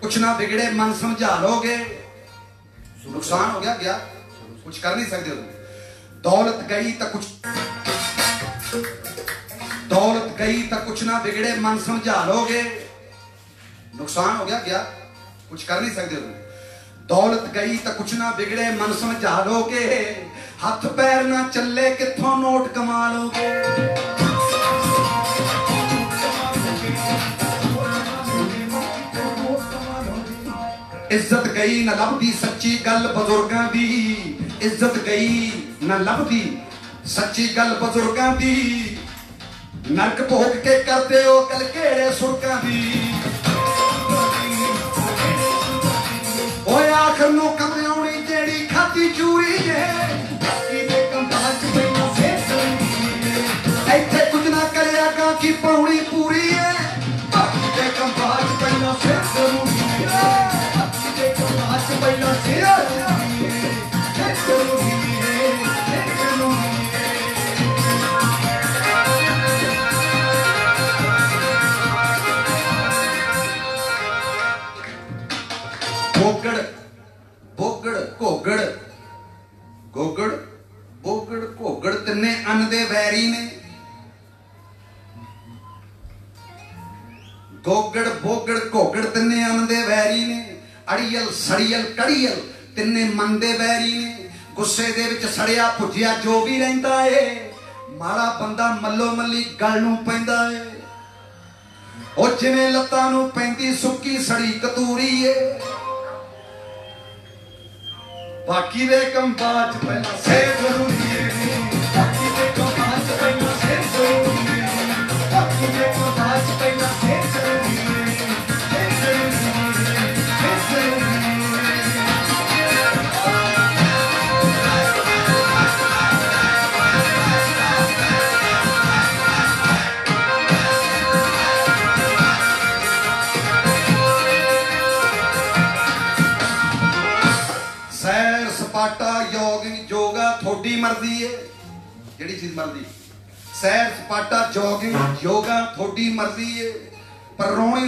कुछ ना बिगड़े मन समझा लोगे, नुकसान हो गया क्या? कुछ कर नहीं सकते हो। दौलत गई तो कुछ ना बिगड़े मन समझा लोगे, नुकसान हो गया क्या? कुछ कर नहीं सकते हो। दौलत गई तो कुछ ना बिगड़े मन समझा लोगे, हाथ पैर ना चले किथों नोट कमा लोगे। इज्जत गई ना लभदी सच्ची गल बजुर्गां दी, इज्जत गई ना लभदी सच्ची गल बजुर्गां दी, नरक भोग के करते हो गल केड़े सुरगां दी। बाकी दे कंबाज पहला से जरूरी रोनी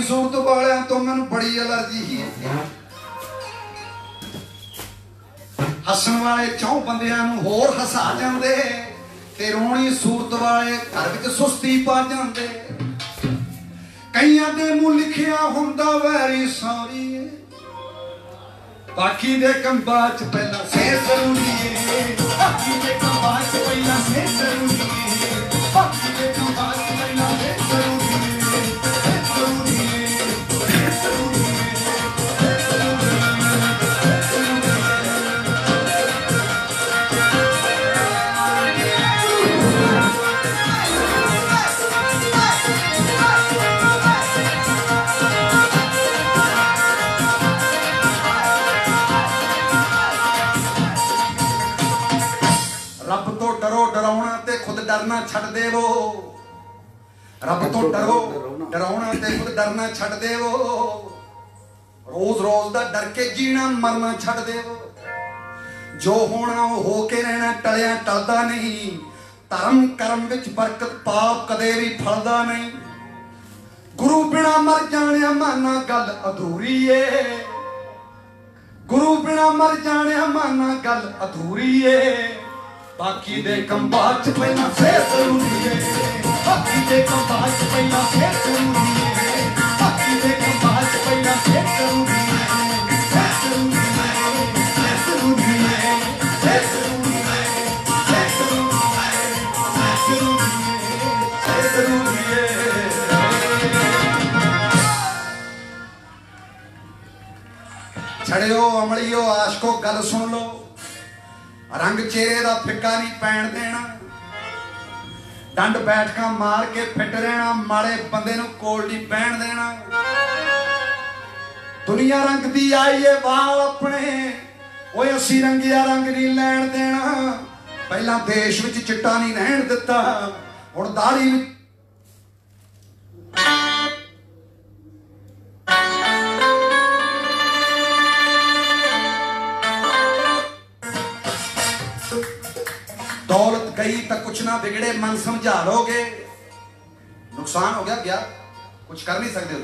सूरत वाले घर सुस्ती पा जाते। कई मुंह लिखिया हुंदा वैरी सॉरी, बाकी दे कंबां च पहला सिर जरूरी है, बाकी दे कंबां च पहला सिर जरूरी है, बाकी दे कंबां च पहला सिर जरूरी है, सिर जरूरी है, सिर जरूरी है, सिर गुरु बिना मर जाने माना गल अधूरी है, गुरु बिना मर जाने माना गल अधूरी है, बाकी दे कंबां च पहला सिर जरूरी है, बाकी दे कंबां च पहला सिर जरूरी है, बाकी दे कंबां च पहला सिर जरूरी है, सिर जरूरी है, सिर जरूरी है, सिर जरूरी है, सिर जरूरी है, सिर जरूरी है, सिर जरूरी है। छड़ियो अमलियो आशको गल सुन लो, रंग चेहरे दा फिका नहीं पैण देना, डंड बैठका मार के फिट रहना, माड़े बंदे नूं कोल नहीं पैण देना। दुनिया रंग दी आई है वाल अपने, ओए असीं रंगिया रंग नहीं लैण देना। पहला देश विच चिट्टा नहीं रहण दित्ता, हुण दाढ़ी कुछ ना बिगड़े मन समझा लोगे, नुकसान हो गया क्या? कुछ कर नहीं सकते हो।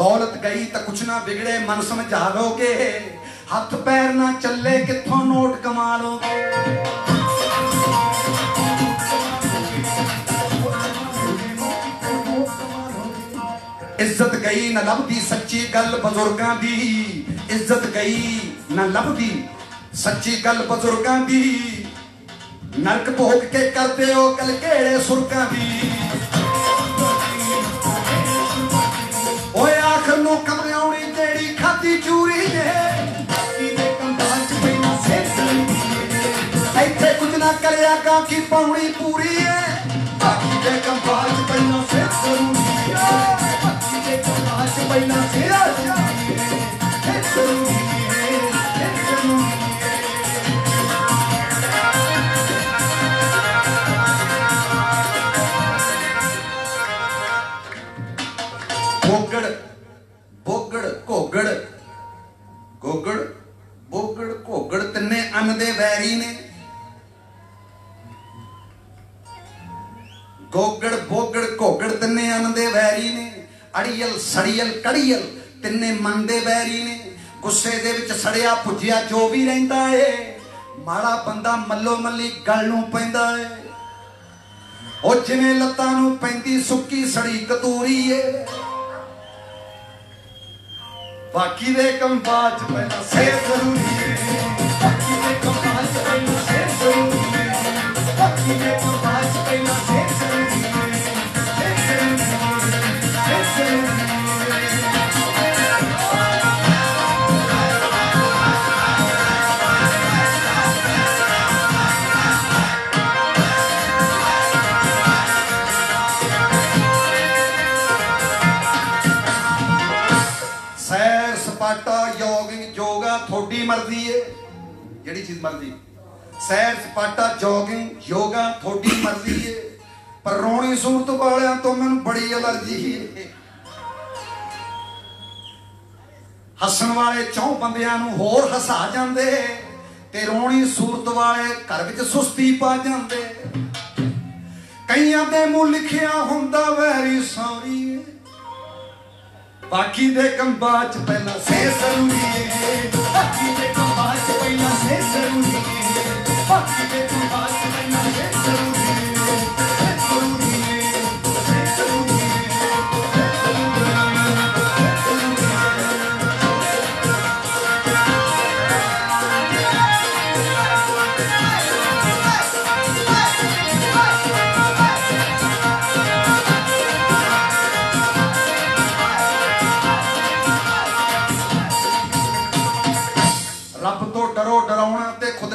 दौलत गई तो कुछ ना बिगड़े, मन समझाओगे हाथ पैर ना चले कित्थों नोट कमा लोगे। इज्जत गई ना लभदी सच्ची गल बजुर्गां दी, इज्जत गई ना लभदी सच्ची गल बजुर्गां दी, नरक भोग के करते हो कल केड़े सुरगां दी। ओए आखर नूं कमराउणी तेरी खाती चूरी है, इत्थे कुछ ना करिया गां की पौणी पूरी है, बाकी दे कंबाल च पैना सिर जरूरी है। भोगड़ तिन्ने अन्न दे वैरी ने, गोगड़ भोगड़ घोगड़ तिन्ने अन्न दे वैरी ने, अड़ियल सड़ियल कड़ियल तिन्ने मन दे बैरी ने। गुस्से दे विच सड़िया पुजिया जो भी रहिंदा है, माड़ा बंदा मल्लो मल्ली गल नूं पैंदा है। ओ जिवें लत्तां नूं पैंदी सुक्की सड़ी कतूरी है, बाकी दे कंबां च पैंदा सिर जरूरी है, बाकी दे कंबां च पैंदा सिर जरूरी है, बाकी दे कंबां च पैंदा सिर जरूरी है। सैर सपाटा योगिंग योगा थोड़ी मर्जी है, जड़ी चीज मर्जी। सैर सपाटा जोगिंग योगा थोड़ी मर्जी है, पर रोनी सूरत वालियां तो मैनू बड़ी एलर्जी है। हसन वाले चौं बंदियां नूं होर हसा जांदे ते रोणी सूरत वाले घर विच सुस्ती पा जांदे। कईयां दे मुंह लिखिया हुंदा वैरी सॉरी, बाकी दे कंबां च पैना सिर जरूरी है, बाकी दे कंबां च पैना सिर जरूरी है, बाकी दे कंबां च पैना सिर जरूरी है।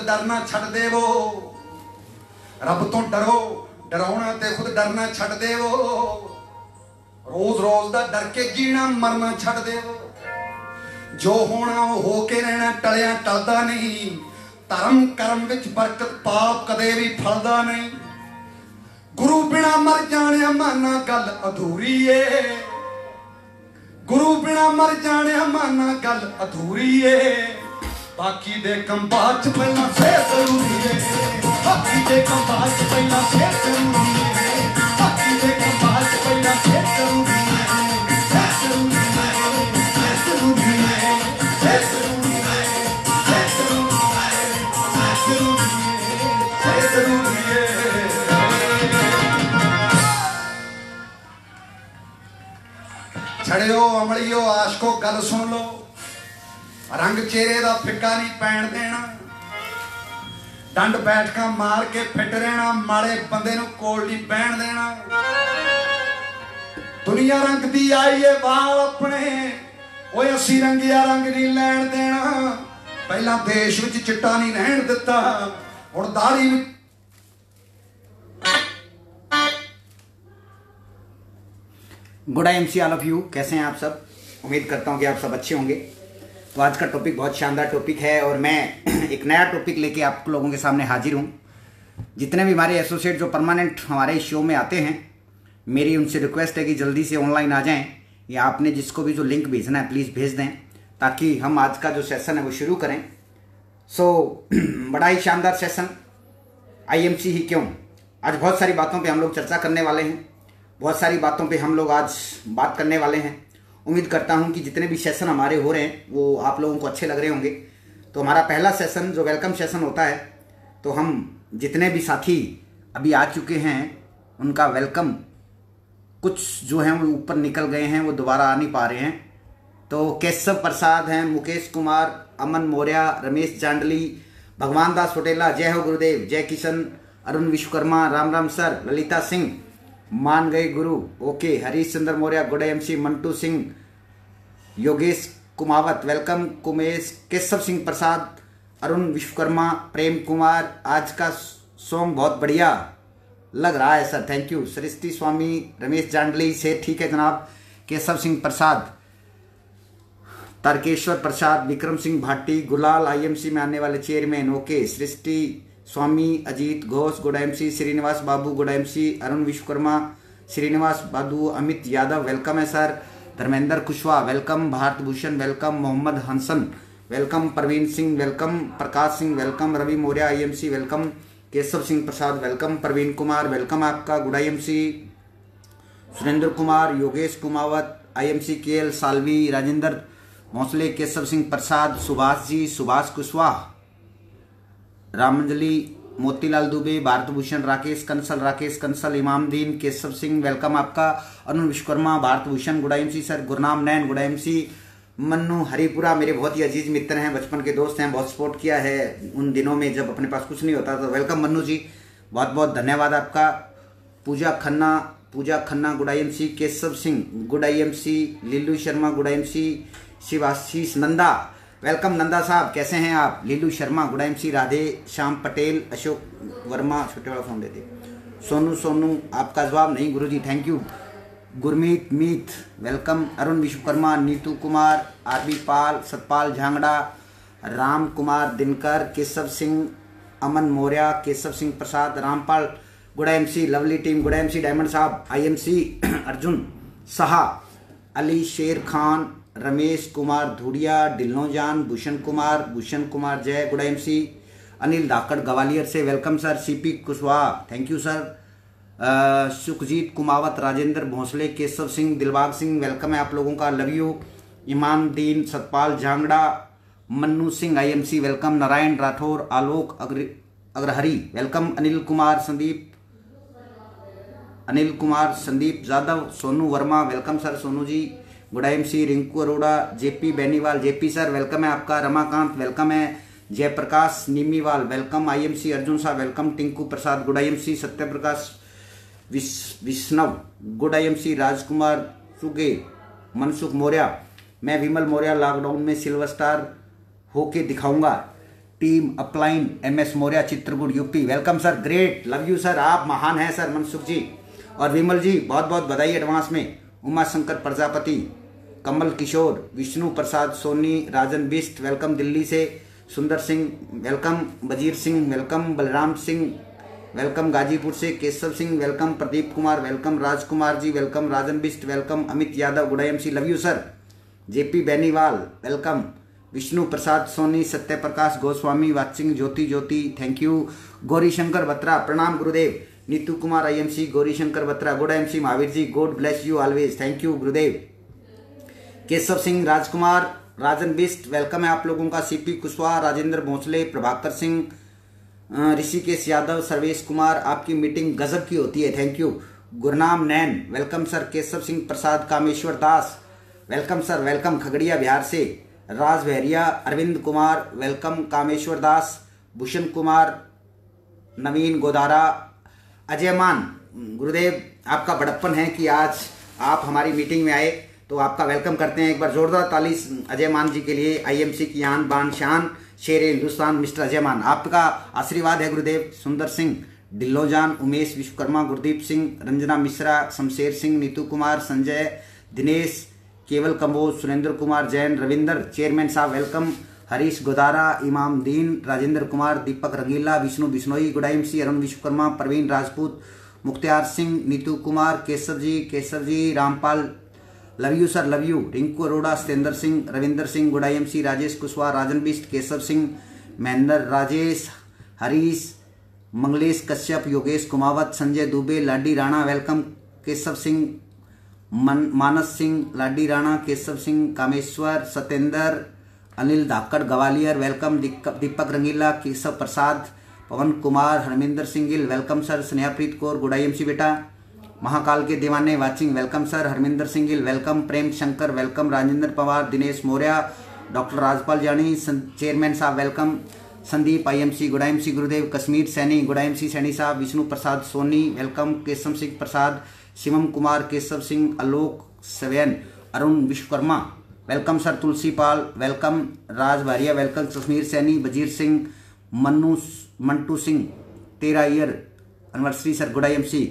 डरना छड़ देवो, रब तो डरो, डराउना ते खुद डरना छड़ देवो। रोज रोज दा डर के जीना मरना छड़ देवो, जो होना वो हो के रहना, टलिया टलदा नहीं। धर्म कर्म विच बरकत, पाप कदे भी फलदा नहीं। गुरु बिना मर जाने माना गल अधूरी है, गुरु बिना मर जाने माना गल अधूरी है। बाकी दे कंबां च पैना सिर जरूरी है, बाकी दे कंबां च पैना सिर जरूरी है, बाकी दे कंबां च पैना सिर जरूरी है, सिर जरूरी है, सिर जरूरी है, सिर जरूरी है, सिर जरूरी है, सिर जरूरी है, सिर जरूरी है। छड़ियो अमलियो आशको गल सुन लो, रंग चेहरे दा फिका नहीं पैण देना, डंड बैठका मार के फिट रहना, माड़े बंदे नूं कोल नहीं बहण देना। दुनिया रंग दी आई है वाल अपने, ओए असीं रंगिया रंग नहीं लैण देना। पहला देश विच चिट्टा नहीं रहण दित्ता, हुण दाढ़ी good. I M C all of you, कैसे हैं आप सब? उम्मीद करता हूँ कि आप सब अच्छे होंगे। तो आज का टॉपिक बहुत शानदार टॉपिक है और मैं एक नया टॉपिक लेके आप लोगों के सामने हाजिर हूँ। जितने भी हमारे एसोसिएट जो परमानेंट हमारे इस शो में आते हैं, मेरी उनसे रिक्वेस्ट है कि जल्दी से ऑनलाइन आ जाएं, या आपने जिसको भी जो लिंक भेजना है प्लीज़ भेज दें, ताकि हम आज का जो सेशन है वो शुरू करें। सो बड़ा ही शानदार सेशन, IMC ही क्यों। आज बहुत सारी बातों पर हम लोग चर्चा करने वाले हैं, बहुत सारी बातों पर हम लोग आज बात करने वाले हैं उम्मीद करता हूं कि जितने भी सेशन हमारे हो रहे हैं वो आप लोगों को अच्छे लग रहे होंगे। तो हमारा पहला सेशन जो वेलकम सेशन होता है, तो हम जितने भी साथी अभी आ चुके हैं उनका वेलकम, कुछ जो हैं वो ऊपर निकल गए हैं, वो दोबारा आ नहीं पा रहे हैं। तो केशव प्रसाद हैं, मुकेश कुमार, अमन मौर्या, रमेश चांडली, भगवान दास होटेला, जय हो गुरुदेव, जय किशन, अरुण विश्वकर्मा, राम राम सर, ललिता सिंह मान गए गुरु, okay, Harish Chandra Maurya, Gode MC, Mantu Singh, Yogesh Kumawat welcome, Kumesh, Keshav Singh Prasad, Arun Vishwakarma, Prem Kumar, आज का सॉन्ग बहुत बढ़िया लग रहा है sir, thank you, Srishti Swami, Ramesh Jandli से ठीक है जनाब, केशव सिंह प्रसाद, तारकेश्वर प्रसाद, विक्रम सिंह भाटी, गुलाल आईएमसी में आने वाले चेयरमैन, ओके, सृष्टि स्वामी, अजीत घोष, गोडा एमसी, श्रीनिवास बाबू, गोडा एमसी, अरुण विश्वकर्मा, श्रीनिवास बाबू, अमित यादव वेलकम है sir, Dharmendra Kushwaha welcome, Bharat Bhushan welcome, Mohammad हंसन welcome, Praveen Singh welcome, Prakash Singh welcome, Ravi Maurya IMC welcome, Keshav Singh Prasad welcome, Praveen Kumar welcome आपका, गोडा MC, Surendra Kumar, Yogesh Kumawat IMC KL, Salvi, Rajendra Bhonsle, Keshav Singh Prasad, Subhash ji, Subhash Kushwaha, रामंजली, Motilal Dubey, Bharat Bhushan, Rakesh Kansal, Imamdin, Keshav Singh welcome आपका, Arun Vishwakarma, Bharat Bhushan, good MC sir, Gurnam Nain, good MC, Mannu Haripura मेरे बहुत ही अजीज मित्र हैं, बचपन के दोस्त हैं, बहुत सपोर्ट किया है उन दिनों में जब अपने पास कुछ नहीं होता, तो वेलकम मन्नू जी, बहुत बहुत धन्यवाद आपका। Pooja Khanna, good MC, Keshav Singh good MC, Lilu Sharma गुडा MC, Shivashish Nanda welcome, Nanda साहब कैसे हैं आप, लीलू शर्मा गुडा एमसी, राधे श्याम पटेल, अशोक वर्मा छोटे वाला फोन देते, सोनू आपका जवाब नहीं गुरुजी, thank you, Gurmeet Meet welcome, Arun Vishwakarma, Neetu Kumar, RB Pal, Satpal Jhangra, Ram Kumar Dinkar, Keshav Singh, Aman Maurya, Keshav Singh Prasad, Rampal गुडा MC, lovely team गुडा MC, diamond साहब आईएमसी, अर्जुन शाह, अली शेर खान, रमेश कुमार धुड़िया, डिल्लोजान, भूषण कुमार, जय गुडा एमसी, अनिल धाकड़ ग्वालियर से welcome sir, CP Kushwaha thank you sir, Sukhjeet Kumawat, Rajendra Bhonsle, Keshav Singh, Dilbag Singh welcome है आप लोगों का, love you, Imamdin, Satpal Jhangra, Mannu Singh IMC welcome, Narayan Rathore, Alok Agrahari welcome, Anil Kumar Sandeep Yadav, Sonu Verma welcome sir, Sonu ji good MC, Rinku Arora, JP Beniwal, JP sir welcome है आपका, रमाकांत वेलकम है, Jayaprakash नीमीवाल welcome IMC, Arjun Shah welcome, Tinku Prasad good MC, Satyaprakash Vishnav good MC, Rajkumar Suge, Mansukh Maurya, मैं विमल मौर्या लॉकडाउन में सिल्वर स्टार होके दिखाऊंगा, team upline MS Maurya, Chitrakoot UP welcome sir, great, love you sir, आप महान हैं सर, मनसुख जी और विमल जी बहुत बहुत बधाई एडवांस में, उमाशंकर प्रजापति, कमल किशोर, विष्णु प्रसाद सोनी, राजन बिष्ट वेलकम दिल्ली से, Sundar Singh welcome, Bajir Singh welcome, Balram Singh welcome Ghazipur से, Keshav Singh welcome, Pradeep Kumar welcome, Rajkumar ji welcome, Rajan Bisht welcome, Amit Yadav good MC love you sir, JP Beniwal welcome, Vishnu Prasad Soni, Satyaprakash Goswami, watching Jyoti thank you, Gaurishankar Batra प्रणाम गुरुदेव, Neetu Kumar IMC, Gaurishankar Batra good MC, Mahavir ji God bless you always, thank you गुरुदेव, केशव सिंह, राजकुमार, राजन बिष्ट वेलकम है आप लोगों का, सीपी कुशवाहा, राजेंद्र भोंसले, प्रभाकर सिंह, ऋषिकेश यादव, सर्वेश कुमार आपकी मीटिंग गजब की होती है, thank you, Gurnam Nain welcome sir, Keshav Singh Prasad, Kameshwar Das welcome sir welcome, Khagaria Bihar से, राज बहरिया, अरविंद कुमार वेलकम, कामेश्वर दास, भूषण कुमार, नवीन गोदारा, अजय मान गुरुदेव आपका बड़प्पन है कि आज आप हमारी मीटिंग में आए, तो आपका वेलकम करते हैं एक बार जोरदार ताली अजय मान जी के लिए, आईएमसी की आन बान शान शेरे हिंदुस्तान मिस्टर अजय मान, आपका आशीर्वाद है गुरुदेव, सुंदर सिंह ढिल्लोजान, उमेश विश्वकर्मा, गुरदीप सिंह, रंजना मिश्रा, शमशेर सिंह, नीतू कुमार, संजय, दिनेश, केवल कंबोज, सुरेंद्र कुमार जैन, रविंदर चेयरमैन साहब welcome, Harish Godara, Imamdin, Rajendra Kumar, Deepak Rangeela, Vishnu Bishnoi good MC, Arun Vishwakarma, Praveen Rajput, Mukhtiyar Singh, Neetu Kumar, Keshav ji, Rampal love you sir love you, Rinku Arora, Satendra Singh, Ravinder Singh good MC, Rajesh Kushwaha, Rajan Bisht, Keshav Singh, Mahendra, Rajesh, Harish, Manglesh Kashyap, Yogesh Kumawat, Sanjay Dubey, Ladi Rana welcome, Keshav Singh Manas Singh, Ladi Rana, Keshav Singh, Kameshwar, Satyendra, Anil Dhakad Gwalior welcome, Deepak Rangeela, Keshav Prasad, Pawan Kumar, Harminder Singh Gill welcome sir, Snehapreet Kaur good MC बेटा, महाकाल के दीवाने watching welcome sir, Harminder Singh Gill welcome, Prem Shankar welcome, Rajendra Pawar, Dinesh Maurya, doctor Rajpal Jani chairman साहब welcome, Sandeep IMC good MC गुरुदेव, कश्मीर सैनी गुडा एमसी सैनी साहब, Vishnu Prasad Soni welcome, Keshav Singh Prasad, Shivam Kumar, Keshav Singh, Alok सवैन, Arun Vishwakarma welcome sir, Tulsi Pal welcome, Raj Bharia welcome, Kashmir Saini, Wazir Singh, Mantu Singh 13 year anniversary sir good MC,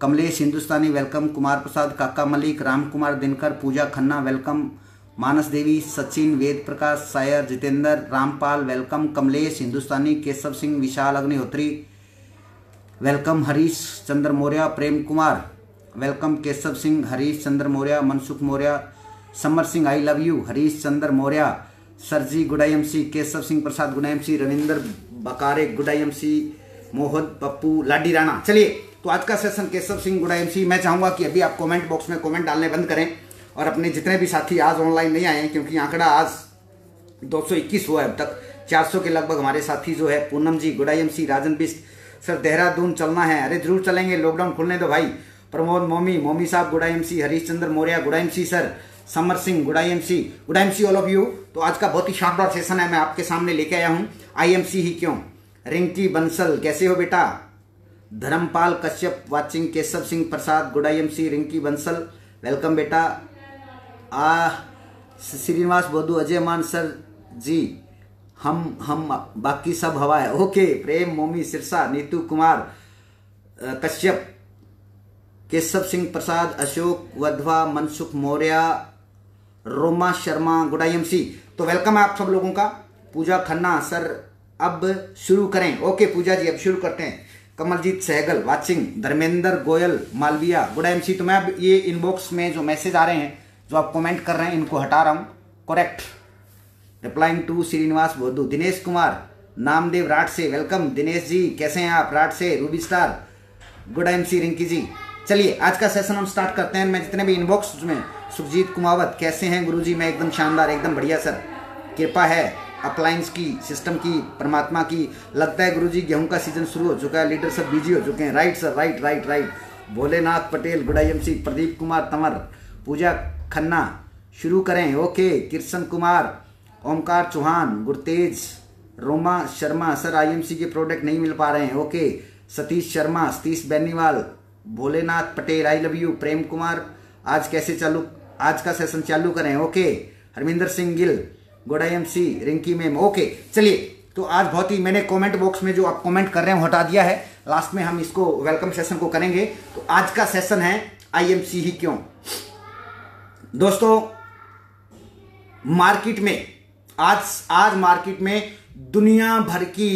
Kamlesh Hindustani welcome, Kumar Prasad, Kaka Malik, Ram Kumar Dinkar, Pooja Khanna welcome, Manas Devi, Sachin, Ved Prakash, Sayar, Jitendra, Rampal welcome, Kamlesh Hindustani, Keshav Singh, Vishal Agnihotri welcome, Harish Chandra Maurya, Prem Kumar welcome, Keshav Singh, Harish Chandra Maurya, Mansukh Maurya, Samar Singh I love you, Harish Chandra Maurya सरजी good MC, Keshav Singh Prasad good MC, Ravindra Bakare good MC, Mohan Pappu, Ladi Rana. चलिए तो आज का session Keshav Singh good MC. मैं चाहूँगा कि अभी आप कॉमेंट बॉक्स में कॉमेंट डालने बंद करें और अपने जितने भी साथी आज ऑनलाइन नहीं आए हैं क्योंकि आंकड़ा आज 221 हुआ है, अब तक 400 के लगभग हमारे साथी जो है, Poonam ji good MC, Rajan Bisht sir Dehradun चलना है, अरे जरूर चलेंगे, लॉकडाउन खुलने दो भाई, प्रमोद मोमी साहब good MC, Harish Chandra Maurya good MC sir, Samar Singh good MC, good MC all of you. तो आज का बहुत ही शानदार सेशन है, मैं आपके सामने लेके आया हूँ, आईएमसी ही क्यों। रिंकी बंसल कैसे हो बेटा, Dharampal Kashyap watching, Keshav Singh Prasad good MC, Rinki Bansal welcome बेटा, श्रीनिवास बोधू, अजय मान सर जी, हम बाकी सब हवा है, okay, Prem Momi, Sirsa, Neetu Kumar, Kashyap, Keshav Singh Prasad, Ashok Wadhwa, Mansukh Maurya, Roma Sharma good MC. तो वेलकम है आप सब लोगों का। पूजा खन्ना सर अब शुरू करें, ओके पूजा जी अब शुरू करते हैं। Kamaljeet Sehgal watching, Dharmendra Goyal Malviya good MC. तो मैं अब ये इनबॉक्स में जो मैसेज आ रहे हैं, जो आप कमेंट कर रहे हैं, इनको हटा रहा हूँ। Correct replying to Srinivas Bodhu, Dinesh Kumar, Namdev Rath से वेलकम, दिनेश जी कैसे हैं आप, राठ से, Ruby star good MC, Rinki ji. चलिए आज का सेशन हम स्टार्ट करते हैं। मैं जितने भी इनबॉक्स में, सुखजीत कुमावत कैसे हैं गुरुजी, मैं एकदम शानदार, एकदम बढ़िया सर, कृपा है अप्लाइंस की, सिस्टम की, परमात्मा की। लगता है गुरुजी गेहूं का सीजन शुरू हो चुका है, लीडर सब बिजी हो चुके हैं, right sir, right right right. Bholenath Patel good MC, Pradeep Kumar Tanwar, Pooja Khanna शुरू करें, okay. Kishan Kumar, Omkar Chauhan, Gurtej, Roma Sharma sir IMC के प्रोडक्ट नहीं मिल पा रहे हैं, okay. Satish Sharma, Satish Beniwal, Bholenath Patel I love you, Prem Kumar आज कैसे चालू, आज का सेशन चालू करें, ओके। हरमिंदर सिंह गिल गोडा एमसी, रिंकी मैम, ओके। चलिए तो आज बहुत ही, मैंने कमेंट बॉक्स में जो आप कमेंट कर रहे हैं हटा दिया है, लास्ट में हम इसको वेलकम सेशन को करेंगे। तो आज का सेशन है आईएमसी ही क्यों। दोस्तों मार्केट में आज मार्केट में दुनिया भर की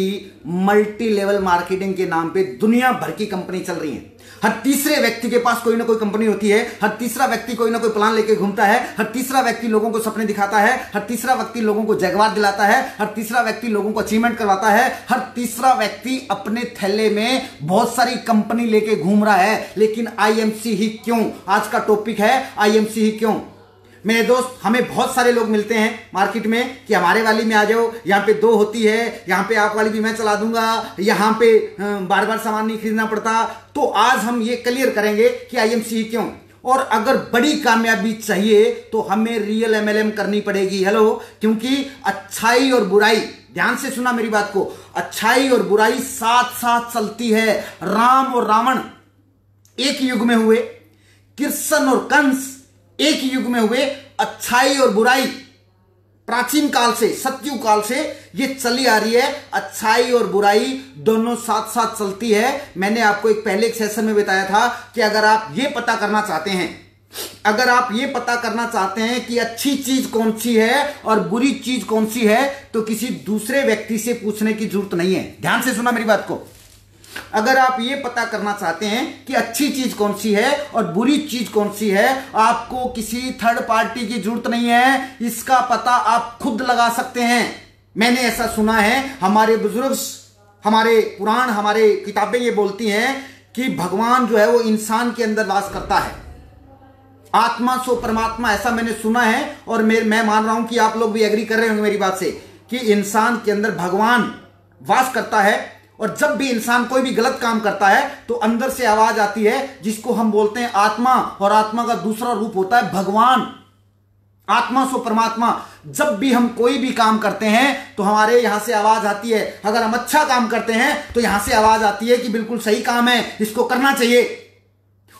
मल्टी लेवल मार्केटिंग के नाम पे दुनिया भर की कंपनी चल रही है। हर तीसरे व्यक्ति के पास कोई ना कोई कंपनी होती है, हर तीसरा व्यक्ति कोई ना कोई प्लान लेके घूमता है, हर तीसरा व्यक्ति लोगों को सपने दिखाता है, हर तीसरा व्यक्ति लोगों को जगवार दिलाता है, हर तीसरा व्यक्ति लोगों को अचीवमेंट करवाता है, हर तीसरा व्यक्ति अपने थैले में बहुत सारी कंपनी लेके घूम रहा है। लेकिन आईएमसी ही क्यों, आज का टॉपिक है आईएमसी ही क्यों। मेरे दोस्त, हमें बहुत सारे लोग मिलते हैं मार्केट में कि हमारे वाली में आ जाओ, यहाँ पे 2 होती है, यहाँ पे आप वाली भी मैं चला दूंगा, यहाँ पे बार बार सामान नहीं खरीदना पड़ता। तो आज हम ये क्लियर करेंगे कि आईएमसी क्यों। और अगर बड़ी कामयाबी चाहिए तो हमें रियल एमएलएम करनी पड़ेगी, हेलो, क्योंकि अच्छाई और बुराई, ध्यान से सुना मेरी बात को, अच्छाई और बुराई साथ साथ चलती है। राम और रावण एक युग में हुए, कृष्ण और कंस एक युग में हुए, अच्छाई और बुराई प्राचीन काल से, सतयुग काल से ये चली आ रही है। अच्छाई और बुराई दोनों साथ साथ चलती है। मैंने आपको पहले एक सेशन में बताया था कि अगर आप ये पता करना चाहते हैं, अगर आप ये पता करना चाहते हैं कि अच्छी चीज कौन सी है और बुरी चीज कौन सी है, तो किसी दूसरे व्यक्ति से पूछने की जरूरत नहीं है। ध्यान से सुना मेरी बात को, अगर आप ये पता करना चाहते हैं कि अच्छी चीज कौन सी है और बुरी चीज कौन सी है, आपको किसी थर्ड पार्टी की जरूरत नहीं है, इसका पता आप खुद लगा सकते हैं। मैंने ऐसा सुना है, हमारे बुजुर्ग, हमारे पुराण, हमारे किताबें ये बोलती हैं कि भगवान जो है वो इंसान के अंदर वास करता है। आत्मा सो परमात्मा, ऐसा मैंने सुना है और मैं मान रहा हूं कि आप लोग भी एग्री कर रहे होंगे मेरी बात से कि इंसान के अंदर भगवान वास करता है। और जब भी इंसान कोई भी गलत काम करता है तो अंदर से आवाज आती है जिसको हम बोलते हैं आत्मा, और आत्मा का दूसरा रूप होता है भगवान। आत्मा सो परमात्मा, जब भी हम कोई भी काम करते हैं तो हमारे यहां से आवाज आती है। अगर हम अच्छा काम करते हैं तो यहां से आवाज आती है कि बिल्कुल सही काम है, इसको करना चाहिए।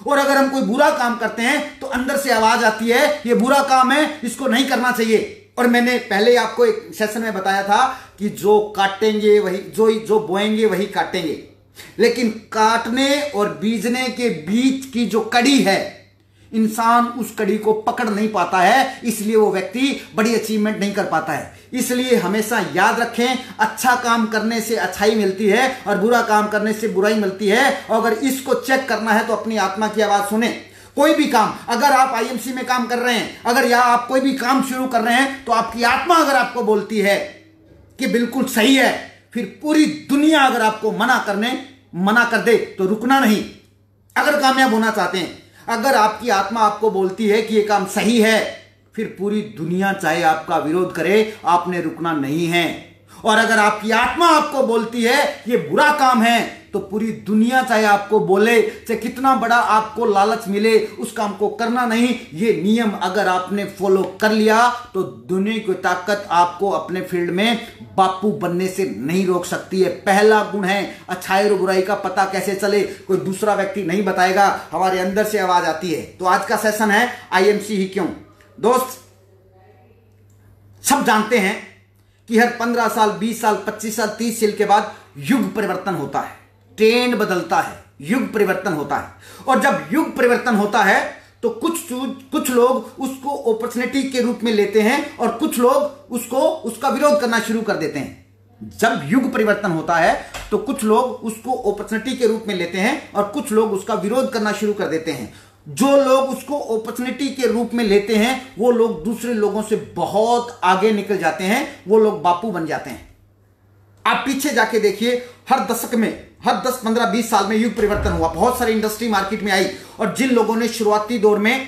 और अगर हम कोई बुरा काम करते हैं तो अंदर से आवाज आती है ये बुरा काम है, इसको नहीं करना चाहिए। और मैंने पहले आपको एक सेशन में बताया था कि जो काटेंगे वही जो बोएंगे वही काटेंगे, लेकिन काटने और बीजने के बीच की जो कड़ी है इंसान उस कड़ी को पकड़ नहीं पाता है, इसलिए वो व्यक्ति बड़ी अचीवमेंट नहीं कर पाता है। इसलिए हमेशा याद रखें, अच्छा काम करने से अच्छाई मिलती है और बुरा काम करने से बुराई मिलती है। और अगर इसको चेक करना है तो अपनी आत्मा की आवाज सुने। कोई भी काम, अगर आप आईएमसी में काम कर रहे हैं, अगर या आप कोई भी काम शुरू कर रहे हैं तो आपकी आत्मा अगर आपको बोलती है कि बिल्कुल सही है, फिर पूरी दुनिया अगर आपको मना कर दे तो रुकना नहीं। अगर कामयाब होना चाहते हैं, अगर आपकी आत्मा आपको बोलती है कि यह काम सही है, फिर पूरी दुनिया चाहे आपका विरोध करे, आपने रुकना नहीं है। और अगर आपकी आत्मा आपको बोलती है ये बुरा काम है, तो पूरी दुनिया चाहे आपको बोले, चाहे कितना बड़ा आपको लालच मिले, उस काम को करना नहीं। ये नियम अगर आपने फॉलो कर लिया तो दुनिया की ताकत आपको अपने फील्ड में बापू बनने से नहीं रोक सकती है। पहला गुण है अच्छाई और बुराई का पता कैसे चले, कोई दूसरा व्यक्ति नहीं बताएगा, हमारे अंदर से आवाज आती है। तो आज का सेशन है आईएमसी ही क्यों। दोस्त, सब जानते हैं कि हर 15 साल, 20 साल, 25 साल, 30 साल के बाद युग परिवर्तन होता है, ट्रेंड बदलता है, युग परिवर्तन होता है। और जब युग परिवर्तन होता है तो कुछ लोग उसको अपॉर्चुनिटी के रूप में लेते हैं और कुछ लोग उसका विरोध करना शुरू कर देते हैं। जब युग परिवर्तन होता है तो कुछ लोग उसको अपॉर्चुनिटी के रूप में लेते हैं और कुछ लोग उसका विरोध करना शुरू कर देते हैं। जो लोग उसको अपॉर्चुनिटी के रूप में लेते हैं वो लोग दूसरे लोगों से बहुत आगे निकल जाते हैं, वो लोग बापू बन जाते हैं। आप पीछे जाके देखिए, हर दशक में, हर 10, 15, 20 साल में युग परिवर्तन हुआ, बहुत सारी इंडस्ट्री मार्केट में आई। और जिन लोगों ने शुरुआती दौर में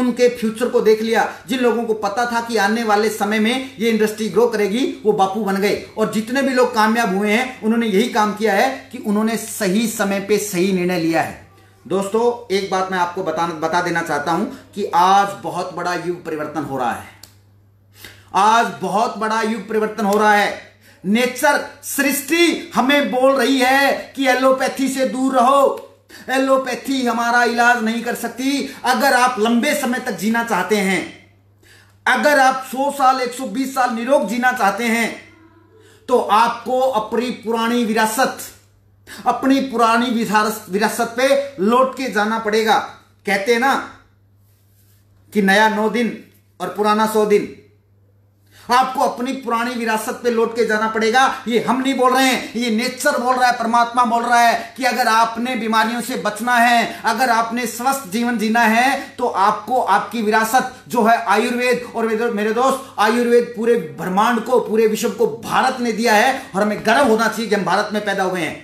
उनके फ्यूचर को देख लिया, जिन लोगों को पता था कि आने वाले समय में ये इंडस्ट्री ग्रो करेगी, वो बापू बन गए। और जितने भी लोग कामयाब हुए हैं उन्होंने यही काम किया है कि उन्होंने सही समय पर सही निर्णय लिया है। दोस्तों, एक बात मैं आपको बता देना चाहता हूं कि आज बहुत बड़ा युग परिवर्तन हो रहा है, आज बहुत बड़ा युग परिवर्तन हो रहा है। नेचर, सृष्टि हमें बोल रही है कि एलोपैथी से दूर रहो, एलोपैथी हमारा इलाज नहीं कर सकती। अगर आप लंबे समय तक जीना चाहते हैं, अगर आप 100 साल, 120 साल निरोग जीना चाहते हैं, तो आपको अपनी पुरानी विरासत पे लौट के जाना पड़ेगा। कहते हैं ना कि नया 9 दिन और पुराना 100 दिन। आपको अपनी पुरानी विरासत पे लौट के जाना पड़ेगा। ये हम नहीं बोल रहे हैं, ये नेचर बोल रहा है, परमात्मा बोल रहा है कि अगर आपने बीमारियों से बचना है, अगर आपने स्वस्थ जीवन जीना है, तो आपको आपकी विरासत जो है आयुर्वेद, और मेरे दोस्त आयुर्वेद पूरे ब्रह्मांड को, पूरे विश्व को भारत ने दिया है और हमें गर्व होना चाहिए कि हम भारत में पैदा हुए हैं।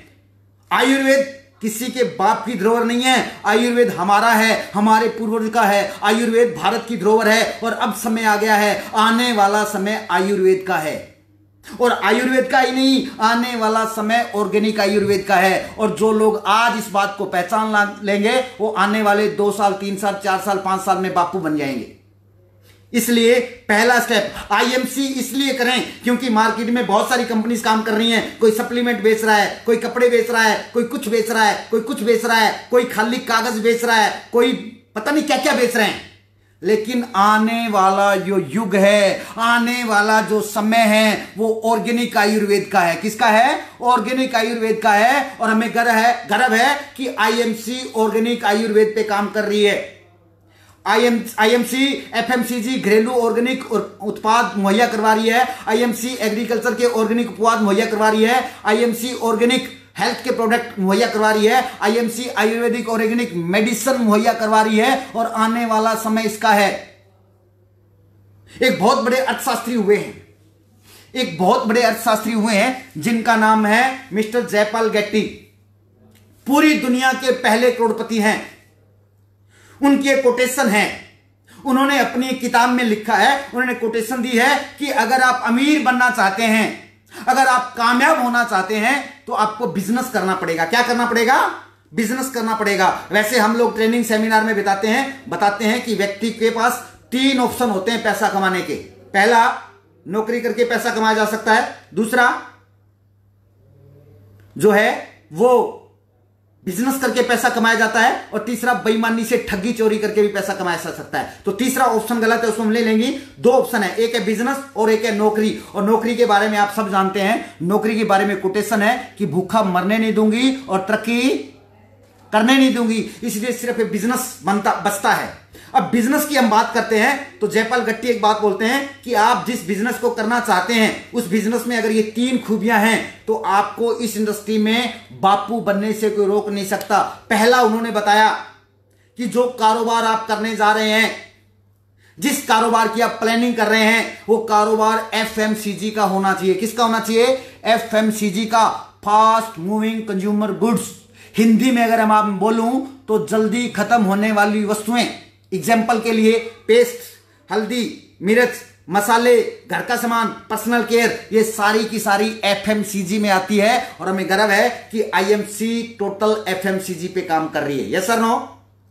आयुर्वेद किसी के बाप की धरोहर नहीं है, आयुर्वेद हमारा है, हमारे पूर्वज का है। आयुर्वेद भारत की धरोहर है और अब समय आ गया है, आने वाला समय आयुर्वेद का है। और आयुर्वेद का ही नहीं, आने वाला समय ऑर्गेनिक आयुर्वेद का है। और जो लोग आज इस बात को पहचान लेंगे वो आने वाले 2 साल, 3 साल, 4 साल, 5 साल में बापू बन जाएंगे। इसलिए पहला स्टेप आईएमसी इसलिए करें क्योंकि मार्केट में बहुत सारी कंपनीज काम कर रही हैं। कोई सप्लीमेंट बेच रहा है, कोई कपड़े बेच रहा है, कोई कुछ बेच रहा है, कोई कुछ बेच रहा है, कोई खाली कागज बेच रहा है, कोई पता नहीं क्या क्या बेच रहे हैं। लेकिन आने वाला जो युग है, आने वाला जो समय है, वो ऑर्गेनिक आयुर्वेद का है। किसका है? ऑर्गेनिक आयुर्वेद का है। और हमें गर्व है कि आईएमसी ऑर्गेनिक आयुर्वेद पे काम कर रही है। आईएमसी एफएमसीजी घरेलू ऑर्गेनिक उत्पाद मुहैया करवा रही है, आईएमसी एग्रीकल्चर के ऑर्गेनिक उत्पाद मुहैया करवा रही है, आईएमसी ऑर्गेनिक हेल्थ के प्रोडक्ट मुहैया करवा रही है, आईएमसी आयुर्वेदिक ऑर्गेनिक मेडिसिन मुहैया करवा रही है। और आने वाला समय इसका है। एक बहुत बड़े अर्थशास्त्री हुए हैं, जिनका नाम है मिस्टर जयपाल गेट्टी। पूरी दुनिया के पहले करोड़पति हैं। उनकी कोटेशन है, उन्होंने अपनी किताब में लिखा है, उन्होंने कोटेशन दी है कि अगर आप अमीर बनना चाहते हैं, अगर आप कामयाब होना चाहते हैं तो आपको बिजनेस करना पड़ेगा। क्या करना पड़ेगा? बिजनेस करना पड़ेगा। वैसे हम लोग ट्रेनिंग सेमिनार में बताते हैं कि व्यक्ति के पास तीन ऑप्शन होते हैं पैसा कमाने के। पहला, नौकरी करके पैसा कमाया जा सकता है। दूसरा जो है वो बिजनेस करके पैसा कमाया जाता है, और तीसरा बेईमानी से ठगी चोरी करके भी पैसा कमाया जा सकता है। तो तीसरा ऑप्शन गलत है, उसको हम ले लेंगे। दो ऑप्शन है, एक है बिजनेस और एक है नौकरी। और नौकरी के बारे में आप सब जानते हैं, नौकरी के बारे में कोटेशन है कि भूखा मरने नहीं दूंगी और तरक्की करने नहीं दूंगी, इसलिए सिर्फ बिजनेस बचता है। अब बिजनेस की हम बात करते हैं तो जयपाल गट्टी एक बात बोलते हैं कि आप जिस बिजनेस को करना चाहते हैं उस बिजनेस में अगर ये तीन खूबियां हैं तो आपको इस इंडस्ट्री में बापू बनने से कोई रोक नहीं सकता। पहला उन्होंने बताया कि जो कारोबार आप करने जा रहे हैं, जिस कारोबार की आप प्लानिंग कर रहे हैं, वो कारोबार FMCG का होना चाहिए। किसका होना चाहिए? FMCG का, fast moving consumer goods. Hindi में अगर हम आप बोलूं तो जल्दी खत्म होने वाली वस्तुएं। एग्जाम्पल के लिए पेस्ट, हल्दी, मिर्च, मसाले, घर का सामान, पर्सनल केयर, ये सारी की सारी FMCG में आती है। और हमें गर्व है कि IMC टोटल FMCG पे काम कर रही है। Yes sir no?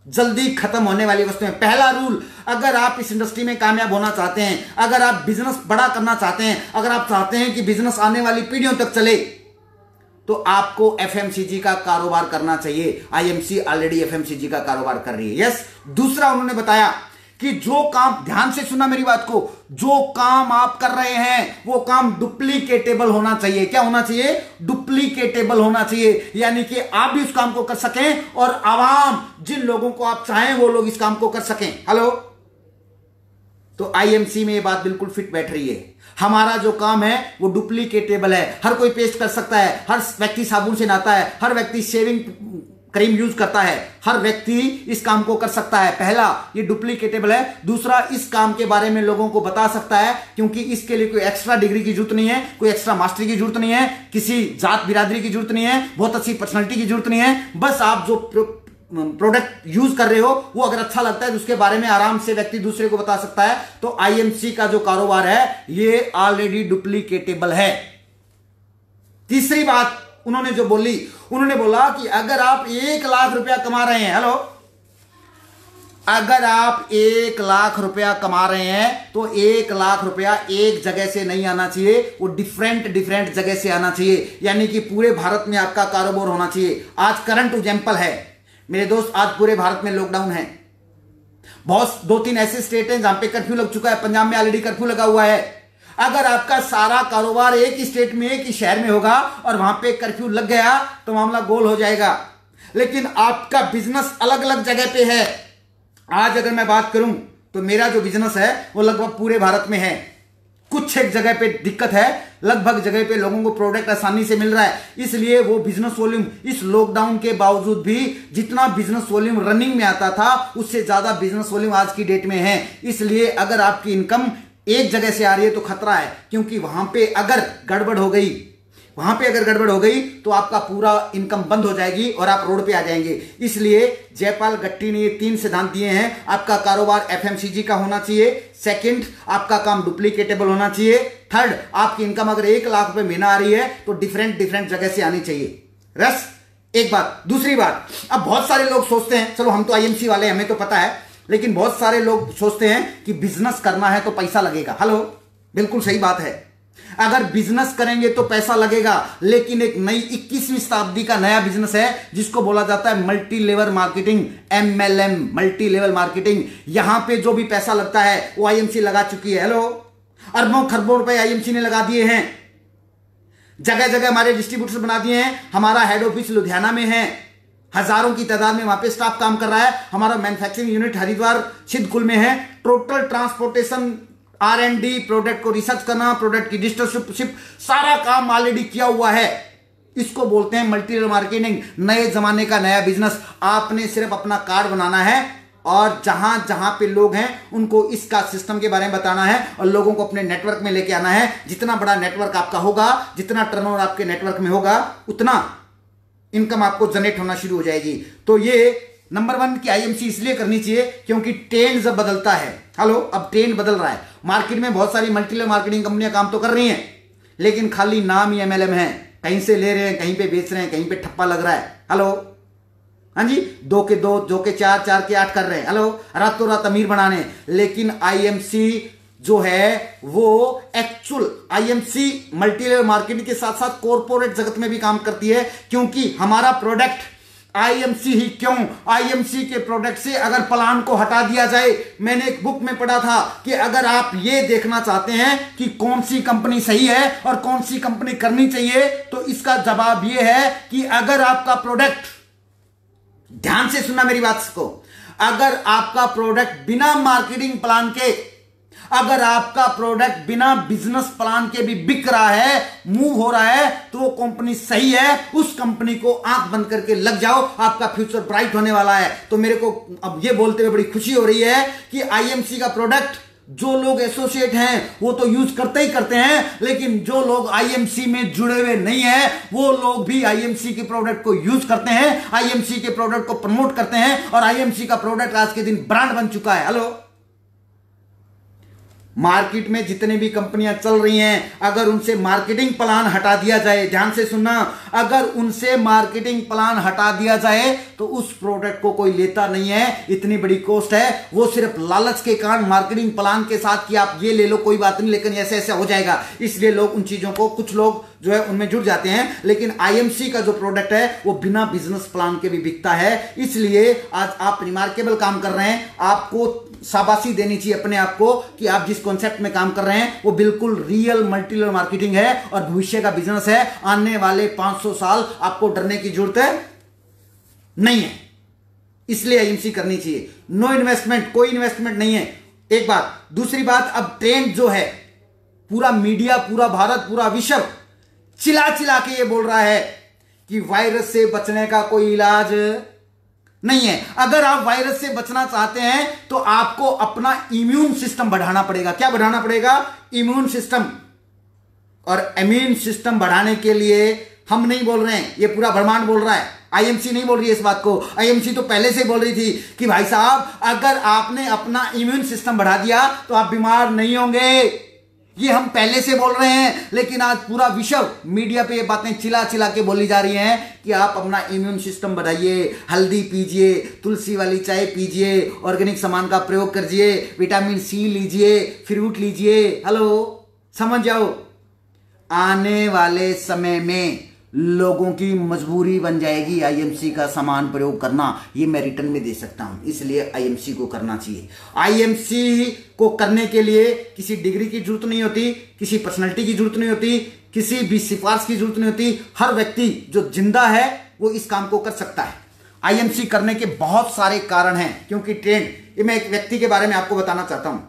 जल्दी खत्म होने वाली वस्तुएं। पहला रूल, अगर आप इस इंडस्ट्री में कामयाब होना चाहते हैं, अगर आप बिजनेस बड़ा करना चाहते हैं, अगर आप चाहते हैं कि बिजनेस आने वाली पीढ़ियों तक चले, तो आपको FMCG का कारोबार करना चाहिए। IMC ऑलरेडी FMCG का कारोबार कर रही है। यस। दूसरा उन्होंने बताया कि जो काम, ध्यान से सुना मेरी बात को, जो काम आप कर रहे हैं वो काम डुप्लीकेटेबल होना चाहिए। क्या होना चाहिए? डुप्लीकेटेबल होना चाहिए, यानी कि आप भी उस काम को कर सकें और आवाम, जिन लोगों को आप चाहें वो लोग इस काम को कर सकें। हेलो। तो IMC में ये बात बिल्कुल फिट बैठ रही है। हमारा जो काम है वो डुप्लीकेटेबल है। हर कोई पेस्ट कर सकता है, हर व्यक्ति साबुन से नहाता है, हर व्यक्ति शेविंग क्रीम यूज करता है, हर व्यक्ति इस काम को कर सकता है। पहला, ये डुप्लीकेटेबल है। दूसरा, इस काम के बारे में लोगों को बता सकता है, क्योंकि इसके लिए कोई एक्स्ट्रा डिग्री की जरूरत नहीं है, कोई एक्स्ट्रा मास्टरी की जरूरत नहीं है, किसी जात बिरादरी की जरूरत नहीं है, बहुत अच्छी पर्सनैलिटी की जरूरत नहीं है। बस आप जो प्रोडक्ट यूज कर रहे हो वो अगर अच्छा लगता है तो उसके बारे में आराम से व्यक्ति दूसरे को बता सकता है। तो IMC का जो कारोबार है ये ऑलरेडी डुप्लीकेटेबल है। तीसरी बात उन्होंने जो बोली, उन्होंने बोला कि अगर आप 1 लाख रुपया कमा रहे हैं, हेलो, अगर आप 1 लाख रुपया कमा रहे हैं तो 1 लाख रुपया एक जगह से नहीं आना चाहिए, वो डिफरेंट जगह से आना चाहिए, यानी कि पूरे भारत में आपका कारोबार होना चाहिए। आज करंट एग्जाम्पल है मेरे दोस्त, आज पूरे भारत में लॉकडाउन है। बहुत 2-3 ऐसे स्टेट हैं जहां पे कर्फ्यू लग चुका है। पंजाब में ऑलरेडी कर्फ्यू लगा हुआ है। अगर आपका सारा कारोबार एक ही स्टेट में, एक ही शहर में होगा और वहां पे कर्फ्यू लग गया तो मामला गोल हो जाएगा, लेकिन आपका बिजनेस अलग अलग जगह पे है। आज अगर मैं बात करूं तो मेरा जो बिजनेस है वो लगभग पूरे भारत में है, कुछ एक जगह पे दिक्कत है, लगभग जगह पे लोगों को प्रोडक्ट आसानी से मिल रहा है, इसलिए वो बिजनेस वॉल्यूम इस लॉकडाउन के बावजूद भी जितना बिजनेस वॉल्यूम रनिंग में आता था उससे ज्यादा बिजनेस वॉल्यूम आज की डेट में है। इसलिए अगर आपकी इनकम एक जगह से आ रही है तो खतरा है, क्योंकि वहां पे अगर गड़बड़ हो गई तो आपका पूरा इनकम बंद हो जाएगी और आप रोड पे आ जाएंगे। इसलिए जयपाल गट्टी ने ये 3 सिद्धांत दिए हैं। आपका कारोबार FMCG का होना चाहिए। सेकंड, आपका काम डुप्लीकेटेबल होना चाहिए। थर्ड, आपकी इनकम अगर 1 लाख रुपए महीना आ रही है तो डिफरेंट जगह से आनी चाहिए। रस, एक बात। दूसरी बात, अब बहुत सारे लोग सोचते हैं, चलो हम तो IMC वाले हमें तो पता है, लेकिन बहुत सारे लोग सोचते हैं कि बिजनेस करना है तो पैसा लगेगा। हेलो, बिल्कुल सही बात है, अगर बिजनेस करेंगे तो पैसा लगेगा, लेकिन एक नई 21वीं शताब्दी का नया बिजनेस है जिसको बोला जाता है multi level marketing, MLM, multi level marketing. यहां पे जो भी पैसा लगता है वो IMC लगा चुकी है। हेलो, अरबों खरबों रुपए IMC ने लगा दिए हैं। जगह जगह हमारे डिस्ट्रीब्यूटर्स बना दिए हैं। हमारा हेड ऑफिस लुधियाना में है, हजारों की तादाद में वहां पे स्टाफ काम कर रहा है। हमारा मैन्युफैक्चरिंग यूनिट हरिद्वार सिद्धकुल में है। टोटल ट्रांसपोर्टेशन, R&D, प्रोडक्ट को रिसर्च करना, प्रोडक्ट की डिस्ट्रीब्यूटरशिप, सारा काम ऑलरेडी किया हुआ है। इसको बोलते हैं मल्टी लेवल मार्केटिंग, नए जमाने का नया बिजनेस। आपने सिर्फ अपना कार्ड बनाना है और जहां जहां पे लोग हैं उनको इसका सिस्टम के बारे में बताना है और लोगों को अपने नेटवर्क में लेके आना है। जितना बड़ा नेटवर्क आपका होगा, जितना टर्नओवर आपके नेटवर्क में होगा, उतना इनकम आपको जनरेट होना शुरू हो जाएगी। तो ये नंबर 1 की आईएमसी इसलिए करनी चाहिए क्योंकि ट्रेंड जब बदलता है। हेलो, अब ट्रेंड बदल रहा है। मार्केट में बहुत सारी मल्टी लेवल मार्केटिंग कंपनियां काम तो कर रही हैं, लेकिन खाली नाम ही MLM है। कहीं से ले रहे हैं, कहीं पे बेच रहे हैं, कहीं पे ठप्पा लग रहा है। हेलो, हाँ जी, 2 के 2, 2 के 4, 4 के 8 कर रहे हैं। हेलो, रातों रात अमीर बनाने। लेकिन आईएमसी जो है वो actual IMC multi level marketing के साथ साथ कॉर्पोरेट जगत में भी काम करती है, क्योंकि हमारा प्रोडक्ट आईएमसी ही क्यों, आईएमसी के प्रोडक्ट से अगर प्लान को हटा दिया जाए। मैंने एक बुक में पढ़ा था कि अगर आप ये देखना चाहते हैं कि कौन सी कंपनी सही है और कौन सी कंपनी करनी चाहिए, तो इसका जवाब ये है कि अगर आपका प्रोडक्ट, ध्यान से सुनना मेरी बात को, अगर आपका प्रोडक्ट बिना मार्केटिंग प्लान के, अगर आपका प्रोडक्ट बिना बिजनेस प्लान के भी बिक रहा है, मूव हो रहा है, तो वो कंपनी सही है। उस कंपनी को आंख बंद करके लग जाओ, आपका फ्यूचर ब्राइट होने वाला है। तो मेरे को अब ये बोलते हुए बड़ी खुशी हो रही है कि आईएमसी का प्रोडक्ट जो लोग एसोसिएट हैं वो तो यूज करते ही करते हैं, लेकिन जो लोग आईएमसी में जुड़े हुए नहीं है वो लोग भी आईएमसी के प्रोडक्ट को यूज करते हैं, आईएमसी के प्रोडक्ट को प्रमोट करते हैं, और आईएमसी का प्रोडक्ट आज के दिन ब्रांड बन चुका है। हेलो, मार्केट में जितने भी कंपनियां चल रही हैं, अगर उनसे मार्केटिंग प्लान हटा दिया जाए, ध्यान से सुनना, अगर उनसे मार्केटिंग प्लान हटा दिया जाए तो उस प्रोडक्ट को कोई लेता नहीं है। इतनी बड़ी कॉस्ट है, वो सिर्फ लालच के कारण मार्केटिंग प्लान के साथ कि आप ये ले लो कोई बात नहीं, लेकिन ऐसे ऐसे हो जाएगा, इसलिए लोग उन चीजों को, कुछ लोग जो है उनमें जुड़ जाते हैं। लेकिन आईएमसी का जो प्रोडक्ट है वो बिना बिजनेस प्लान के भी बिकता है। इसलिए आज आप रिमार्केबल काम कर रहे हैं, आपको शाबाशी देनी चाहिए अपने आप को कि आप जिस कॉन्सेप्ट में काम कर रहे हैं वो बिल्कुल रियल मल्टी लेवल मार्केटिंग है और भविष्य का बिजनेस है। आने वाले 500 साल आपको डरने की जरूरत नहीं है, इसलिए आईएमसी करनी चाहिए। नो इन्वेस्टमेंट, कोई इन्वेस्टमेंट नहीं है, एक बात। दूसरी बात, अब ट्रेंड जो है, पूरा मीडिया, पूरा भारत, पूरा विश्व चिल्ला चिल्ला के ये बोल रहा है कि वायरस से बचने का कोई इलाज नहीं है। अगर आप वायरस से बचना चाहते हैं तो आपको अपना इम्यून सिस्टम बढ़ाना पड़ेगा। क्या बढ़ाना पड़ेगा? Immune system. और इम्यून सिस्टम बढ़ाने के लिए हम नहीं बोल रहे हैं, ये पूरा ब्रह्मांड बोल रहा है, आईएमसी नहीं बोल रही है इस बात को। आईएमसी तो पहले से बोल रही थी कि भाई साहब अगर आपने अपना इम्यून सिस्टम बढ़ा दिया तो आप बीमार नहीं होंगे, ये हम पहले से बोल रहे हैं। लेकिन आज पूरा विश्व मीडिया पे ये बातें चिल्ला चिल्ला के बोली जा रही हैं कि आप अपना इम्यून सिस्टम बढ़ाइए, हल्दी पीजिए, तुलसी वाली चाय पीजिए, ऑर्गेनिक सामान का प्रयोग करिए, विटामिन सी लीजिए, फ्रूट लीजिए। हेलो, समझ जाओ, आने वाले समय में लोगों की मजबूरी बन जाएगी आईएमसी का सामान प्रयोग करना। ये मैं रिटर्न में दे सकता हूं, इसलिए आईएमसी को करना चाहिए। आईएमसी को करने के लिए किसी डिग्री की जरूरत नहीं होती, किसी पर्सनालिटी की जरूरत नहीं होती, किसी भी सिफारिश की जरूरत नहीं होती। हर व्यक्ति जो जिंदा है वो इस काम को कर सकता है। आईएमसी करने के बहुत सारे कारण हैं, क्योंकि ट्रेंड, ये मैं एक व्यक्ति के बारे में आपको बताना चाहता हूं।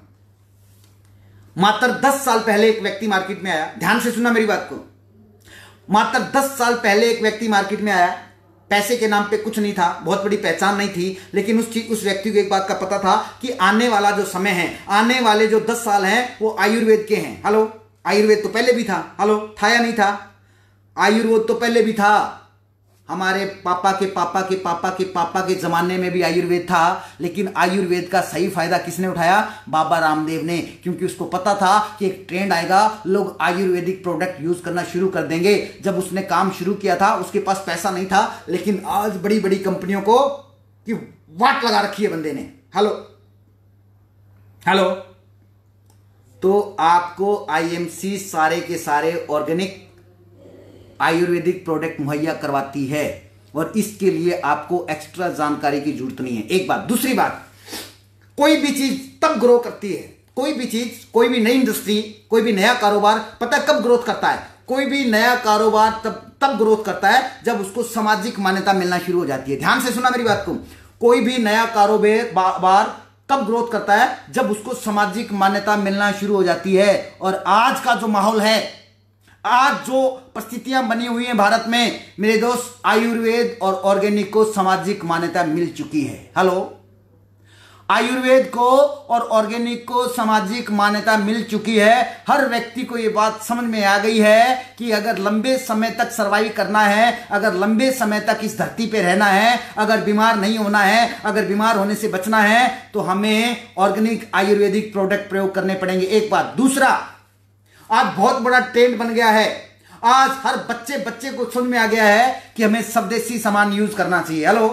मात्र 10 साल पहले एक व्यक्ति मार्केट में आया, ध्यान से सुनना मेरी बात को, मात्र 10 साल पहले एक व्यक्ति मार्केट में आया, पैसे के नाम पे कुछ नहीं था, बहुत बड़ी पहचान नहीं थी, लेकिन उस व्यक्ति को एक बात का पता था कि आने वाला जो समय है, आने वाले जो 10 साल हैं वो आयुर्वेद के हैं। हेलो, आयुर्वेद तो पहले भी था, हेलो, था या नहीं था? आयुर्वेद तो पहले भी था, हमारे पापा के पापा के पापा के पापा के जमाने में भी आयुर्वेद था। लेकिन आयुर्वेद का सही फायदा किसने उठाया? बाबा रामदेव ने, क्योंकि उसको पता था कि एक ट्रेंड आएगा, लोग आयुर्वेदिक प्रोडक्ट यूज करना शुरू कर देंगे। जब उसने काम शुरू किया था उसके पास पैसा नहीं था, लेकिन आज बड़ी बड़ी कंपनियों को कि वाट लगा रखी है बंदे ने। हेलो, हेलो, तो आपको आईएमसी सारे के सारे ऑर्गेनिक आयुर्वेदिक प्रोडक्ट मुहैया करवाती है, और इसके लिए आपको एक्स्ट्रा जानकारी की जरूरत नहीं है, एक बात। दूसरी बात, कोई भी चीज तब ग्रो करती है, कोई भी चीज, कोई भी नई इंडस्ट्री, कोई भी नया कारोबार, पता है कब ग्रोथ करता है? कोई भी नया कारोबार तब ग्रोथ करता है जब उसको सामाजिक मान्यता मिलना शुरू हो जाती है। ध्यान से सुना मेरी बात को, कोई भी नया कारोबार तब ग्रोथ करता है जब उसको सामाजिक मान्यता मिलना शुरू हो जाती है। और आज का जो माहौल है, आज जो परिस्थितियां बनी हुई हैं भारत में, मेरे दोस्त, आयुर्वेद और ऑर्गेनिक को सामाजिक मान्यता मिल चुकी है। हेलो, आयुर्वेद को और ऑर्गेनिक को सामाजिक मान्यता मिल चुकी है। हर व्यक्ति को ये बात समझ में आ गई है कि अगर लंबे समय तक सर्वाइव करना है, अगर लंबे समय तक इस धरती पे रहना है, अगर बीमार नहीं होना है, अगर बीमार होने से बचना है, तो हमें ऑर्गेनिक आयुर्वेदिक प्रोडक्ट प्रयोग करने पड़ेंगे। एक बात। दूसरा, आज बहुत बड़ा ट्रेंड बन गया है, आज हर बच्चे बच्चे को सुन में आ गया है कि हमें स्वदेशी सामान यूज करना चाहिए। हेलो,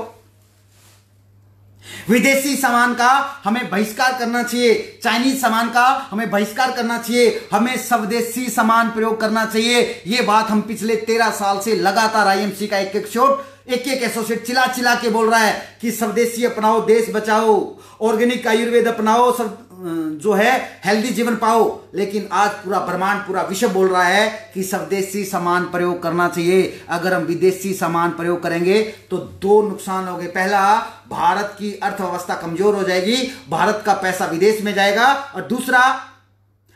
विदेशी सामान का हमें बहिष्कार करना चाहिए, चाइनीज सामान का हमें बहिष्कार करना चाहिए, हमें स्वदेशी सामान प्रयोग करना चाहिए। यह बात हम पिछले 13 साल से लगातार IMC का एक एक शोट, एक एक एसोसिएट चिल्ला चिल्ला के बोल रहा है कि स्वदेशी अपनाओ, देश बचाओ, ऑर्गेनिक आयुर्वेद अपनाओ, जो है हेल्दी जीवन पाओ। लेकिन आज पूरा ब्रह्मांड, पूरा विश्व बोल रहा है कि स्वदेशी सामान प्रयोग करना चाहिए। अगर हम विदेशी सामान प्रयोग करेंगे तो दो नुकसान हो गए। पहला, भारत की अर्थव्यवस्था कमजोर हो जाएगी, भारत का पैसा विदेश में जाएगा। और दूसरा,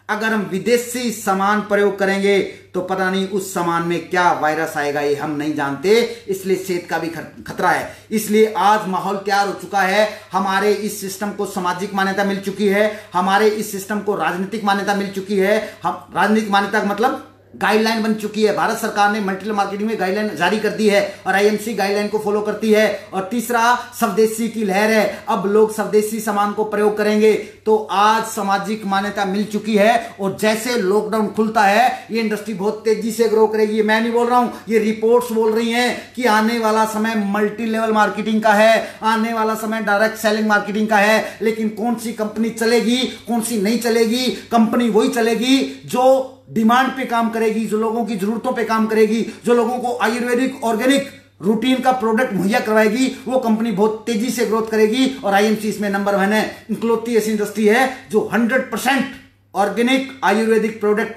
अगर हम विदेशी सामान प्रयोग करेंगे तो पता नहीं उस सामान में क्या वायरस आएगा, ये हम नहीं जानते, इसलिए सेहत का भी खतरा है। इसलिए आज माहौल तैयार हो चुका है, हमारे इस सिस्टम को सामाजिक मान्यता मिल चुकी है, हमारे इस सिस्टम को राजनीतिक मान्यता मिल चुकी है। हम राजनीतिक मान्यता का मतलब गाइडलाइन बन चुकी है, भारत सरकार ने मल्टीलेवल मार्केटिंग में गाइडलाइन जारी कर दी है और IMC गाइडलाइन को फॉलो करती है। और तीसरा, स्वदेशी की लहर है, अब लोग स्वदेशी सामान को प्रयोग करेंगे। तो आज सामाजिक मान्यता मिल चुकी है और जैसे लॉकडाउन खुलता है ये इंडस्ट्री बहुत तेजी से ग्रो करेगी। मैं नहीं बोल रहा हूँ, ये रिपोर्ट्स बोल रही हैं कि आने वाला समय मल्टीलेवल मार्केटिंग का है, आने वाला समय डायरेक्ट सेलिंग मार्केटिंग का है। लेकिन कौन सी कंपनी चलेगी, कौन सी नहीं चलेगी? कंपनी वही चलेगी जो डिमांड पे काम करेगी, जो लोगों की जरूरतों पे काम करेगी, जो लोगों को आयुर्वेदिक ऑर्गेनिक रूटीन का प्रोडक्ट मुहैया करवाएगी, वो कंपनी बहुत तेजी से ग्रोथ करेगी। और IMC इसमें नंबर 1 है, इकलौती ऐसी इंडस्ट्री है जो 100% ऑर्गेनिक आयुर्वेदिक प्रोडक्ट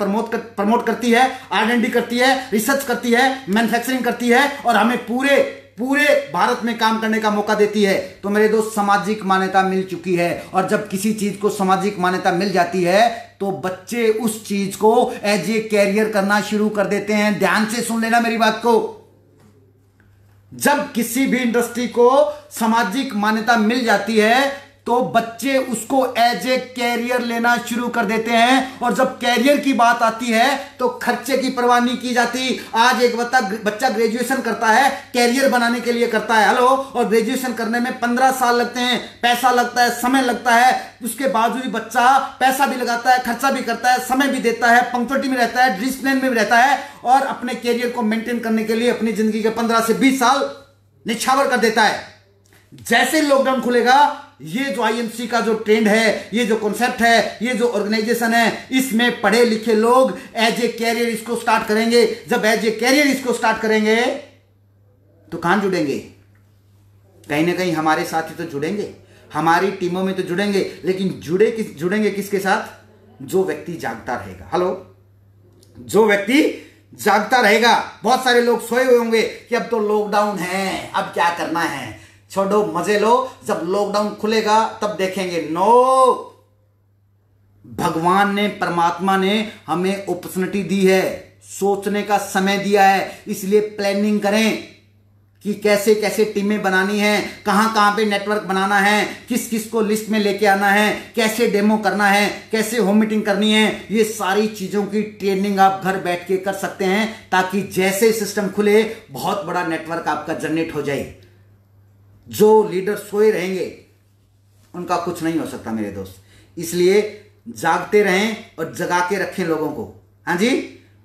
प्रमोट करती है, R&D करती है, रिसर्च करती है, मैन्युफैक्चरिंग करती है और हमें पूरे भारत में काम करने का मौका देती है। तो मेरे दोस्त, सामाजिक मान्यता मिल चुकी है और जब किसी चीज को सामाजिक मान्यता मिल जाती है तो बच्चे उस चीज को एज ए कैरियर करना शुरू कर देते हैं। ध्यान से सुन लेना मेरी बात को, जब किसी भी इंडस्ट्री को सामाजिक मान्यता मिल जाती है तो बच्चे उसको एज ए कैरियर लेना शुरू कर देते हैं। और जब कैरियर की बात आती है तो खर्चे की परवाह नहीं की जाती। आज एक बच्चा ग्रेजुएशन करता है, कैरियर बनाने के लिए करता है। हेलो, और ग्रेजुएशन करने में 15 साल लगते हैं, पैसा लगता है, समय लगता है। उसके बावजूद बच्चा पैसा भी लगाता है, खर्चा भी करता है, समय भी देता है, पंक्चुअलिटी में रहता है, डिसिप्लिन में भी रहता है और अपने कैरियर को मेंटेन करने के लिए अपनी जिंदगी के 15 से 20 साल निछावर कर देता है। जैसे लॉकडाउन खुलेगा, ये जो IMC का जो ट्रेंड है, ये जो कॉन्सेप्ट है, ये जो ऑर्गेनाइजेशन है, इसमें पढ़े लिखे लोग एज ए कैरियर इसको स्टार्ट करेंगे। जब एज ए कैरियर इसको स्टार्ट करेंगे तो कहां जुड़ेंगे? कहीं ना कहीं हमारे साथ ही तो जुड़ेंगे, हमारी टीमों में तो जुड़ेंगे। लेकिन जुड़ेंगे किसके साथ? जो व्यक्ति जागता रहेगा। हेलो, जो व्यक्ति जागता रहेगा। बहुत सारे लोग सोए हुए होंगे कि अब तो लॉकडाउन है, अब क्या करना है, छोड़ो, मजे लो, जब लॉकडाउन खुलेगा तब देखेंगे। नो, भगवान ने, परमात्मा ने हमें अपॉर्चुनिटी दी है, सोचने का समय दिया है। इसलिए प्लानिंग करें कि कैसे कैसे टीमें बनानी है, कहां कहां पे नेटवर्क बनाना है, किस किस को लिस्ट में लेके आना है, कैसे डेमो करना है, कैसे होम मीटिंग करनी है। ये सारी चीजों की ट्रेनिंग आप घर बैठ के कर सकते हैं, ताकि जैसे सिस्टम खुले बहुत बड़ा नेटवर्क आपका जनरेट हो जाए। जो लीडर सोए रहेंगे उनका कुछ नहीं हो सकता मेरे दोस्त। इसलिए जागते रहें और जगा के रखें लोगों को। हाँ जी,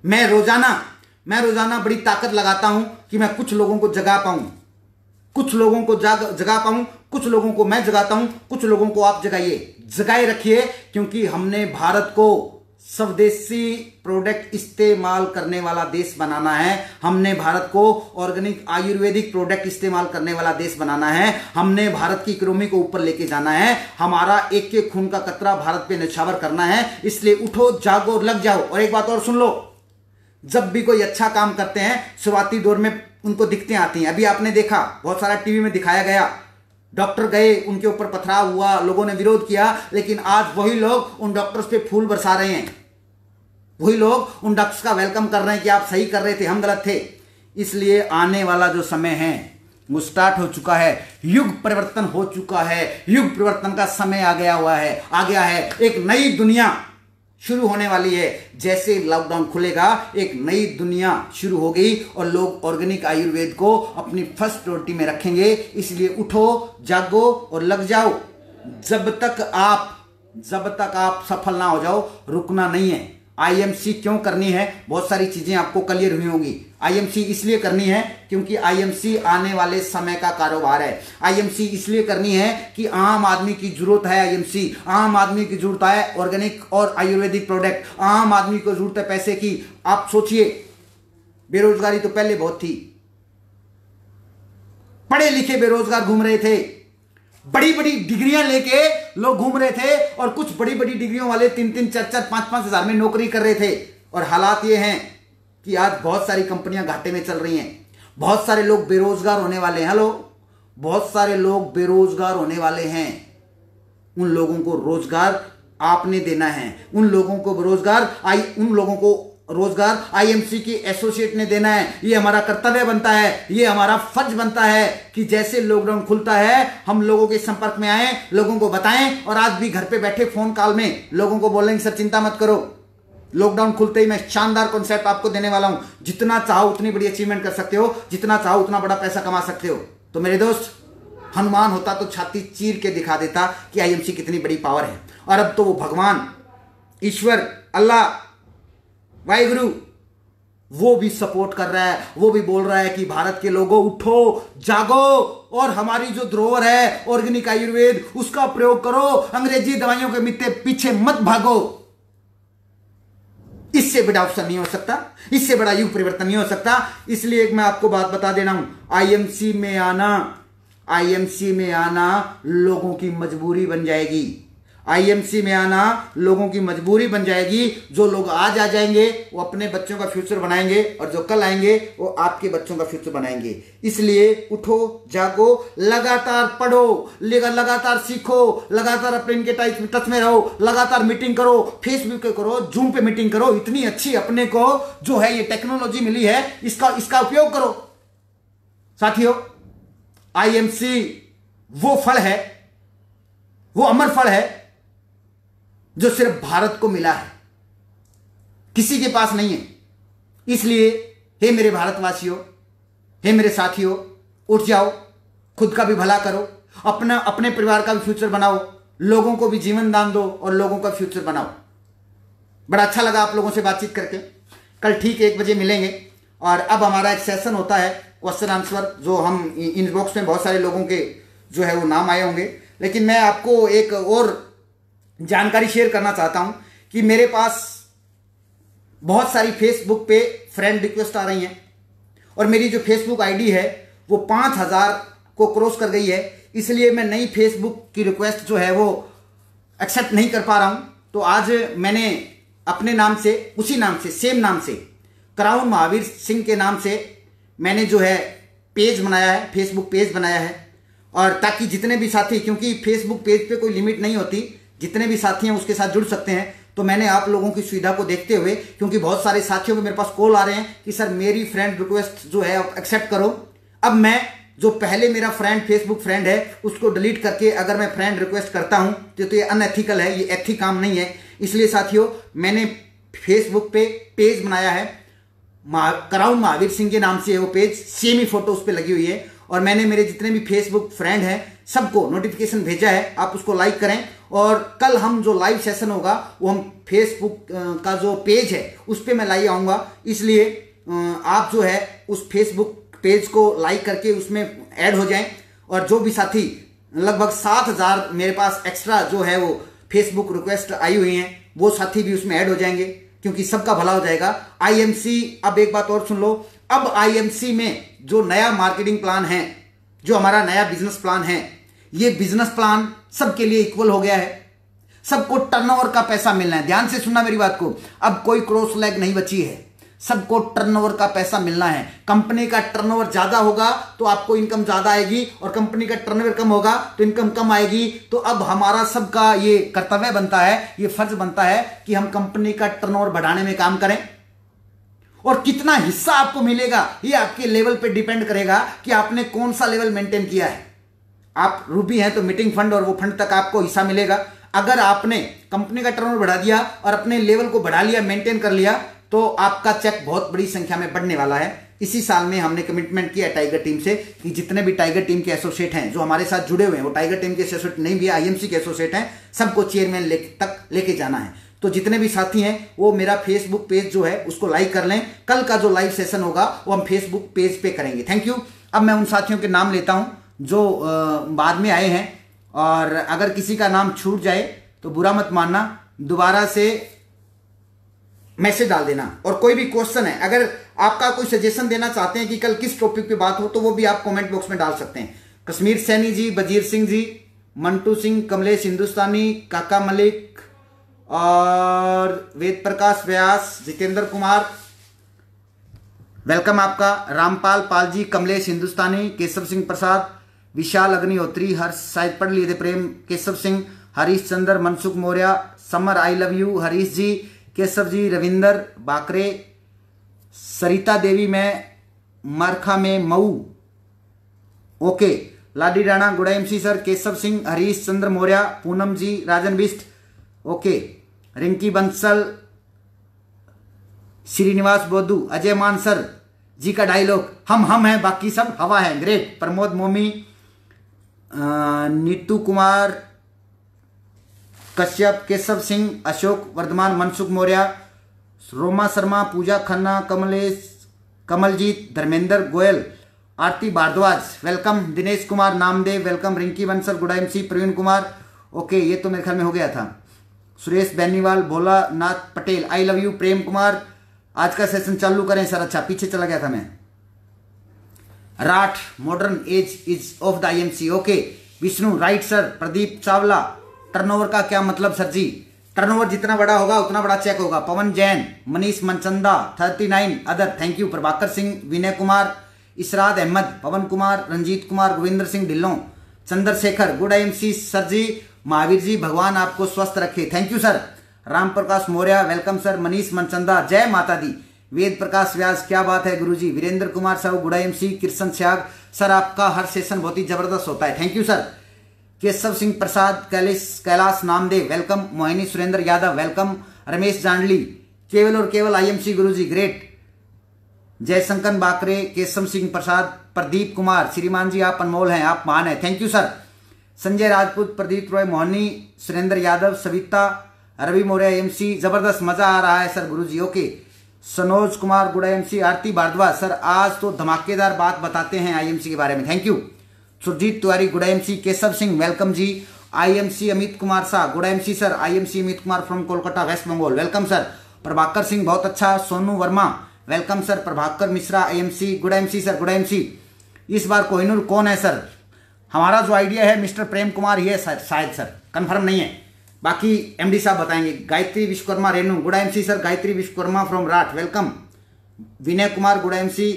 मैं रोजाना बड़ी ताकत लगाता हूं कि मैं कुछ लोगों को जगा पाऊं, कुछ लोगों को जगा पाऊं, कुछ लोगों को मैं जगाता हूं, कुछ लोगों को आप जगाए रखिए। क्योंकि हमने भारत को स्वदेशी प्रोडक्ट इस्तेमाल करने वाला देश बनाना है, हमने भारत को ऑर्गेनिक आयुर्वेदिक प्रोडक्ट इस्तेमाल करने वाला देश बनाना है, हमने भारत की इकोनॉमी को ऊपर लेके जाना है, हमारा एक एक खून का कतरा भारत पे नछावर करना है। इसलिए उठो, जागो, लग जाओ। और एक बात और सुन लो, जब भी कोई अच्छा काम करते हैं शुरुआती दौर में उनको दिक्कतें आती हैं। अभी आपने देखा, बहुत सारा टीवी में दिखाया गया, डॉक्टर गए, उनके ऊपर पथराव हुआ, लोगों ने विरोध किया, लेकिन आज वही लोग उन डॉक्टर्स पे फूल बरसा रहे हैं, वही लोग उन डॉक्टर्स का वेलकम कर रहे हैं कि आप सही कर रहे थे, हम गलत थे। इसलिए आने वाला जो समय है वो स्टार्ट हो चुका है, युग परिवर्तन हो चुका है, युग परिवर्तन का समय आ गया है। एक नई दुनिया शुरू होने वाली है। जैसे लॉकडाउन खुलेगा एक नई दुनिया शुरू होगी और लोग ऑर्गेनिक आयुर्वेद को अपनी फर्स्ट प्रायोरिटी में रखेंगे। इसलिए उठो, जागो और लग जाओ। जब तक आप सफल ना हो जाओ रुकना नहीं है। IMC क्यों करनी है? बहुत सारी चीजें आपको क्लियर हुई होंगी। IMC इसलिए करनी है क्योंकि IMC आने वाले समय का कारोबार है। IMC इसलिए करनी है कि आम आदमी की जरूरत है। IMC आम आदमी की जरूरत है ऑर्गेनिक और आयुर्वेदिक प्रोडक्ट। आम आदमी को जरूरत है पैसे की। आप सोचिए, बेरोजगारी तो पहले बहुत थी, पढ़े लिखे बेरोजगार घूम रहे थे, बड़ी बड़ी डिग्रियां लेके लोग घूम रहे थे और कुछ बड़ी बड़ी डिग्रियों वाले 3-3, 4-4, 5-5 हजार में नौकरी कर रहे थे। और हालात ये हैं कि आज बहुत सारी कंपनियां घाटे में चल रही हैं, बहुत सारे लोग बेरोजगार होने वाले हैं। हेलो, बहुत सारे लोग बेरोजगार होने वाले हैं। उन लोगों को रोजगार आपने देना है। उन लोगों को रोजगार IMC के एसोसिएट ने देना है। ये हमारा कर्तव्य बनता है, ये हमारा फर्ज बनता है कि जैसे लॉकडाउन खुलता है हम लोगों के संपर्क में आए, लोगों को बताएं। और आज भी घर पे बैठे फोन कॉल में लोगों को बोलेंगे सर चिंता मत करो, लॉकडाउन खुलते ही मैं शानदार कॉन्सेप्ट आपको देने वाला हूं, जितना चाहो उतनी बड़ी अचीवमेंट कर सकते हो, जितना चाहो उतना बड़ा पैसा कमा सकते हो। तो मेरे दोस्त, हनुमान होता तो छाती चीर के दिखा देता कि IMC कितनी बड़ी पावर है। और अब तो वो भगवान, ईश्वर, अल्लाह, वाहिगुरु वो भी सपोर्ट कर रहा है, वो भी बोल रहा है कि भारत के लोगों उठो, जागो और हमारी जो धरोहर है ऑर्गेनिक आयुर्वेद उसका प्रयोग करो। अंग्रेजी दवाइयों के मित्ते पीछे मत भागो। इससे बड़ा अवसर नहीं हो सकता, इससे बड़ा युग परिवर्तन नहीं हो सकता। इसलिए मैं आपको बात बता दे रहा हूं, IMC में आना लोगों की मजबूरी बन जाएगी। IMC में आना लोगों की मजबूरी बन जाएगी। जो लोग आज आ जाएंगे वो अपने बच्चों का फ्यूचर बनाएंगे और जो कल आएंगे वो आपके बच्चों का फ्यूचर बनाएंगे। इसलिए उठो, जागो, लगातार पढ़ो, लगातार सीखो, लगातार अपने इनके टच में रहो, लगातार मीटिंग करो, फेसबुक पे करो, जूम पे मीटिंग करो। इतनी अच्छी अपने को जो है ये टेक्नोलॉजी मिली है, इसका उपयोग करो। साथियों, IMC वो फल है, वो अमर फल है जो सिर्फ भारत को मिला है, किसी के पास नहीं है। इसलिए हे मेरे भारतवासियों, हे मेरे साथियों, उठ जाओ, खुद का भी भला करो, अपना अपने परिवार का भी फ्यूचर बनाओ, लोगों को भी जीवन दान दो और लोगों का फ्यूचर बनाओ। बड़ा अच्छा लगा आप लोगों से बातचीत करके। कल ठीक 1 बजे मिलेंगे और अब हमारा एक सेशन होता है क्वेश्चन आंसर, जो हम इनबॉक्स में बहुत सारे लोगों के जो है वो नाम आए होंगे। लेकिन मैं आपको एक और जानकारी शेयर करना चाहता हूं कि मेरे पास बहुत सारी फेसबुक पे फ्रेंड रिक्वेस्ट आ रही हैं और मेरी जो फेसबुक आईडी है वो 5000 को क्रॉस कर गई है। इसलिए मैं नई फेसबुक की रिक्वेस्ट जो है वो एक्सेप्ट नहीं कर पा रहा हूं। तो आज मैंने अपने नाम से, उसी नाम से, सेम नाम से, क्राउन महावीर सिंह के नाम से मैंने जो है पेज बनाया है, फेसबुक पेज बनाया है। और ताकि जितने भी साथी, क्योंकि फेसबुक पेज पे कोई लिमिट नहीं होती, जितने भी साथी हैं उसके साथ जुड़ सकते हैं। तो मैंने आप लोगों की सुविधा को देखते हुए, क्योंकि बहुत सारे साथियों के मेरे पास कॉल आ रहे हैं कि सर मेरी फ्रेंड रिक्वेस्ट जो है आप एक्सेप्ट करो। अब मैं जो पहले मेरा फ्रेंड फेसबुक फ्रेंड है उसको डिलीट करके अगर मैं फ्रेंड रिक्वेस्ट करता हूं तो ये अनएथिकल है, ये एथिक काम नहीं है। इसलिए साथियों, मैंने फेसबुक पे पेज बनाया है, क्राउन महावीर सिंह के नाम से है वो पेज, सेम ही फोटो उस पर लगी हुई है। और मैंने मेरे जितने भी फेसबुक फ्रेंड हैं सबको नोटिफिकेशन भेजा है, आप उसको लाइक करें। और कल हम जो लाइव सेशन होगा वो हम फेसबुक का जो पेज है उस पर मैं लाइव आऊँगा। इसलिए आप जो है उस फेसबुक पेज को लाइक करके उसमें ऐड हो जाएं। और जो भी साथी, लगभग 7000 मेरे पास एक्स्ट्रा जो है वो फेसबुक रिक्वेस्ट आई हुई हैं, वो साथी भी उसमें ऐड हो जाएंगे, क्योंकि सबका भला हो जाएगा। IMC, अब एक बात और सुन लो, अब IMC में जो नया मार्केटिंग प्लान है, जो हमारा नया बिजनेस प्लान है, ये बिजनेस प्लान सबके लिए इक्वल हो गया है। सबको टर्नओवर का पैसा मिलना है। ध्यान से सुनना मेरी बात को, अब कोई क्रॉस लेग नहीं बची है, सबको टर्नओवर का पैसा मिलना है। कंपनी का टर्नओवर ज्यादा होगा तो आपको इनकम ज्यादा आएगी और कंपनी का टर्नओवर कम होगा तो इनकम कम आएगी। तो अब हमारा सबका ये कर्तव्य बनता है, ये फर्ज बनता है कि हम कंपनी का टर्नओवर बढ़ाने में काम करें और कितना हिस्सा आपको मिलेगा ये आपके लेवल पे डिपेंड करेगा कि आपने कौन सा लेवल मेंटेन किया है। आप रूबी हैं तो मीटिंग फंड और वो फंड तक आपको हिस्सा मिलेगा। अगर आपने कंपनी का टर्नओवर बढ़ा दिया और अपने लेवल को बढ़ा लिया, मेंटेन कर लिया, तो आपका चेक बहुत बड़ी संख्या में बढ़ने वाला है। इसी साल में हमने कमिटमेंट किया टाइगर टीम से कि जितने भी टाइगर टीम के एसोसिएट हैं जो हमारे साथ जुड़े हुए हैं, वो टाइगर टीम के एसोसिएट नहीं भी आईएमसी के एसोसिएट हैं, सबको चेयरमैन तक लेके जाना है। तो जितने भी साथी हैं वो मेरा फेसबुक पेज जो है उसको लाइक कर लें। कल का जो लाइव सेशन होगा वो हम फेसबुक पेज पे करेंगे। Thank you. अब मैं उन साथियों के नाम लेता हूँ जो बाद में आए हैं, और अगर किसी का नाम छूट जाए तो बुरा मत मानना, दोबारा से मैसेज डाल देना। और कोई भी क्वेश्चन है, अगर आपका कोई सजेशन देना चाहते हैं कि कल किस टॉपिक पे बात हो, तो वो भी आप कमेंट बॉक्स में डाल सकते हैं। कश्मीर सैनी जी, बजीर सिंह जी, मंटू सिंह, कमलेश हिंदुस्तानी, काका मलिक और वेद प्रकाश व्यास, जितेंद्र कुमार, वेलकम आपका। रामपाल पाल जी, कमलेश हिंदुस्तानी, केशव सिंह प्रसाद, विशाल अग्निहोत्री, हर्ष शायद पढ़ लिए थे, Prem Keshav Singh, Harish Chandra, Mansukh Maurya, Samar I love you, Harish ji, Keshav ji, Ravinder Bakre, Sarita Devi में मरखा में Mau, okay, Ladi Rana, good MC sir, Keshav Singh, Harish Chandra Maurya, Poonam ji, Rajan Bisht, okay, Rinki Bansal, Srinivas Bodhu, Ajay Maan sir जी का डायलॉग हम हैं बाकी सब हवा है, great, Pramod Momi, Neetu Kumar, Kashyap, Keshav Singh, Ashok Varthaman, Mansukh Maurya, Roma Sharma, Pooja Khanna, Kamlesh, Kamaljeet, Dharmendra Goyal, Aarti Bhardwaj, welcome, Dinesh Kumar Namdev, welcome, Rinki Bansal, good MC, Praveen Kumar, okay, ये तो मेरे ख्याल में हो गया था, Suresh Beniwal, Bhola Nath Patel, I love you, Prem Kumar, आज का सेशन चालू करें सर, अच्छा पीछे चला गया था मैं, Rath, modern age is of the I M C, okay, Vishnu, right sir, Pradeep Chawla, turnover का क्या मतलब सर जी, टर्नओवर जितना बड़ा होगा उतना बड़ा चेक होगा, Pawan Jain, Manish Manchanda, 39 other, thank you, Prabhakar Singh, Vinay Kumar, Israd Ahmed, Pawan Kumar, Ranjeet Kumar, Govinder Singh Dhillon, Chandrashekhar, good MC sir ji, Mahavir ji, भगवान आपको स्वस्थ रखे, thank you sir, Ram Prakash Maurya, welcome sir, Manish Manchanda, जय माता दी, वेद प्रकाश व्यास, क्या बात है गुरुजी, Virendra Kumar Sahu, good MC, Kishan Syag sir, आपका हर सेशन बहुत ही जबरदस्त होता है, thank you sir, Keshav Singh Prasad, Kailash Namdev, welcome, Mohini Surendra Yadav, welcome, Ramesh Jandli, केवल और केवल आईएमसी गुरुजी, ग्रेट, जयशंकर बाकरे, केशव सिंह प्रसाद, प्रदीप कुमार, श्रीमान जी आप अनमोल हैं, आप महान हैं, thank you sir, Sanjay Rajput, Pradeep Roy, Mohini Surendra Yadav, Savita Ravi Maurya MC, जबरदस्त मजा आ रहा है सर गुरुजी, okay, Sanoj Kumar, good MC, Aarti Bhardwaj sir आज तो धमाकेदार बात बताते हैं आईएमसी के बारे में, thank you, Surjeet Tiwari, good MC, Keshav Singh, welcome ji, IMC Amit Kumar Shah, good MC sir, IMC Amit Kumar from Kolkata waste Bengal, welcome sir, Prabhakar Singh बहुत अच्छा, Sonu Verma, welcome sir, Prabhakar Mishra IMC, good MC sir, good MC, इस बार कोहिनूर कौन है सर, हमारा जो आइडिया है मिस्टर प्रेम कुमार ही है सर, शायद सर, कन्फर्म नहीं है, बाकी एमडी साहब बताएंगे, Gayatri Vishwakarma Renu, good MC sir, Gayatri Vishwakarma from Rath, welcome, Vinay Kumar, good MC,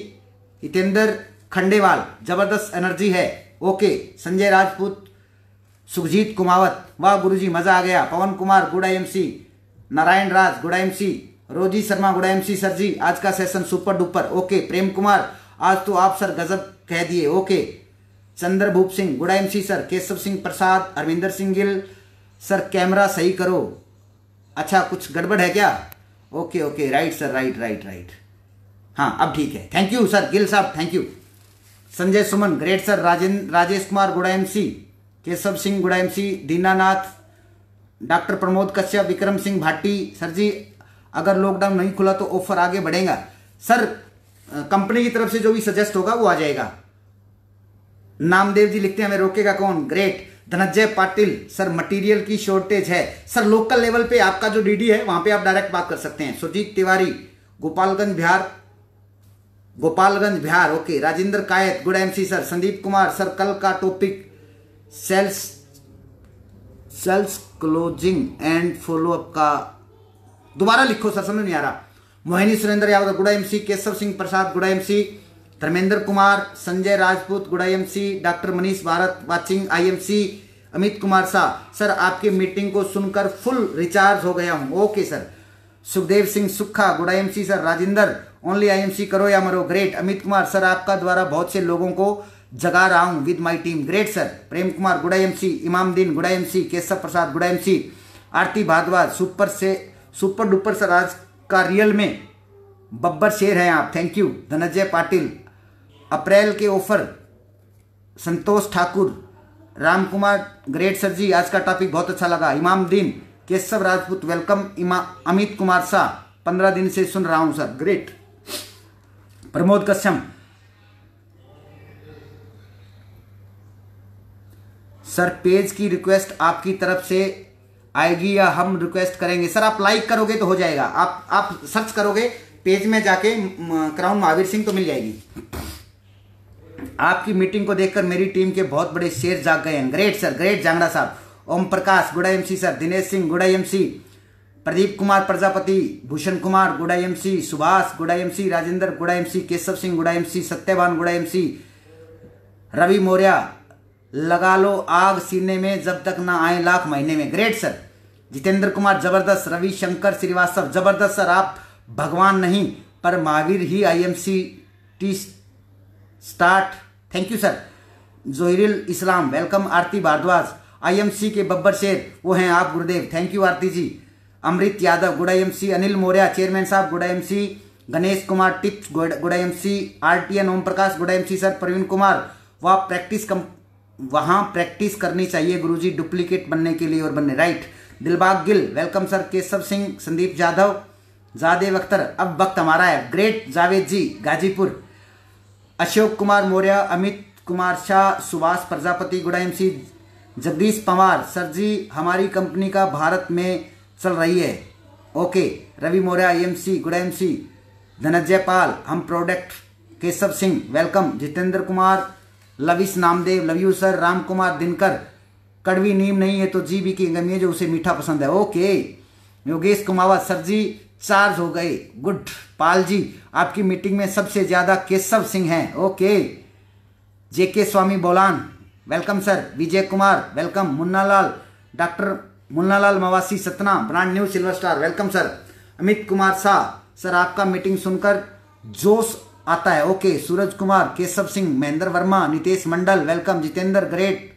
Hitendra Khandewal, जबरदस्त एनर्जी है, ओके, संजय राजपूत, सुखजीत कुमावत, वाह गुरुजी मजा आ गया, Pawan Kumar, good MC, Narayan Raj, good MC, Rosy Sharma, good MC sir ji आज का session super duper, okay, Prem Kumar आज तो आप सर गजब कह दिए, ओके, चंद्र भूप Singh, good MC sir, Keshav Singh Prasad, Arvinder Singh Gill sir camera सही करो, अच्छा कुछ गड़बड़ है क्या, okay okay, right sir, right right right, हाँ अब ठीक है, थैंक यू सर, गिल साहब thank you, Sanjay Suman, great sir, Rajesh Kumar, good MC, Keshav Singh, good MC, Dinanath, doctor Pramod Kashyap, Vikram Singh Bhati sir ji, अगर लॉकडाउन नहीं खुला तो ऑफर आगे बढ़ेगा सर, कंपनी की तरफ से जो भी सजेस्ट होगा वो आ जाएगा, नामदेव जी लिखते हैं हमें रोकेगा कौन, great, Dhananjay Patil sir, material की शॉर्टेज है सर, लोकल लेवल पे आपका जो डीडी है वहां पे आप डायरेक्ट बात कर सकते हैं, Sujit Tiwari, Gopalganj Bihar, okay, Rajendra Kayat, good MC sir, Sandeep Kumar sir, कल का topic sales closing and follow up का दोबारा लिखो सर, समझ नहीं आ रहा, Mohini Surendra Yadav, good MC, Keshav Singh Prasad, good MC, Dharmendra Kumar, Sanjay Rajput, good MC, doctor Manish Bharat watching IMC, Amit Kumar Shah sir आपकी मीटिंग को सुनकर फुल रिचार्ज हो गया हूँ, okay sir, Sukhdev Singh Sukkha, good MC sir, Rajendra only IMC करो या मरो। ग्रेट अमित कुमार सर, आपका द्वारा बहुत से लोगों को जगा रहा हूँ with my team. Great sir. Prem Kumar good IMC, Imamdin good IMC, Keshav Prasad good IMC, Aarti Bhardwaj super से सुपर डुपर सर आज का रियल में बब्बर शेर हैं आप, thank you. Dhananjay Patil, April के offer, Santosh Thakur, Ram Kumar great sir ji आज का टॉपिक बहुत अच्छा लगा। इमामदीन केशव राजपूत वेलकम। अमित कुमार शाह 15 दिन से सुन रहा हूं sir, great. Pramod Kashyap sir, page की रिक्वेस्ट आपकी तरफ से आएगी या हम रिक्वेस्ट करेंगे? सर आप लाइक करोगे तो हो जाएगा, आप सर्च करोगे पेज में जाके क्राउन महावीर सिंह तो मिल जाएगी। आपकी मीटिंग को देखकर मेरी टीम के बहुत बड़े शेर जाग गए हैं, ग्रेट सर। ग्रेट जांगड़ा साहब, Om Prakash good IMC sir, Dinesh Singh good IMC, Pradeep Kumar Prajapati, Bhushan Kumar good IMC, Subhash good IMC, Rajendra good IMC, Keshav Singh good IMC, Satyavan good IMC, Ravi Maurya, लगा लो आग सीने में जब तक ना आए लाख महीने में, ग्रेट सर। जितेंद्र कुमार जबरदस्त, रवि शंकर श्रीवास्तव जबरदस्त सर, आप भगवान नहीं पर महावीर ही IMC start, thank you sir. Johirul Islam welcome. Aarti Bhardwaj, IMC के बब्बर शेर वो हैं आप गुरुदेव, thank you Aarti ji. Amrit Yadav good IMC, Anil Maurya chairman साहब good IMC, Ganesh Kumar tips good IMC, RTN Om Prakash good IMC sir, Praveen Kumar वह प्रैक्टिस करनी चाहिए गुरुजी डुप्लीकेट बनने के लिए और बनने, right. Dilbag Gill welcome sir, Keshav Singh, Sandeep Jadhav, Jadev Akhtar अब वक्त हमारा है, great. Javed ji Ghazipur, Ashok Kumar Maurya, Amit Kumar Shah, Subhash Prajapati good IMC, Jagdish Pawar sir ji हमारी कंपनी का भारत में चल रही है, okay. Ravi Maurya IMC good IMC, Dhananjay Pal हम product, Keshav Singh welcome, Jitendra Kumar, Lavish Namdev love you sir, Ram Kumar Dinkar, कड़वी नीम नहीं है तो जीबी की गमी है जो उसे मीठा पसंद है, okay. Yogesh Kumawat sir ji charge हो गए, गुड। पाल जी आपकी मीटिंग में सबसे ज़्यादा केशव सिंह हैं, okay. JK Swami Bolan welcome sir, Vijay Kumar welcome, Munnalal doctor Munnalal Mawasi Satna brand new silver star welcome sir. Amit Kumar Shah sir आपका मीटिंग सुनकर जोश आता है, okay. Suraj Kumar, Keshav Singh, Mahendra Verma, Nitesh Mandal welcome, Jitendra great,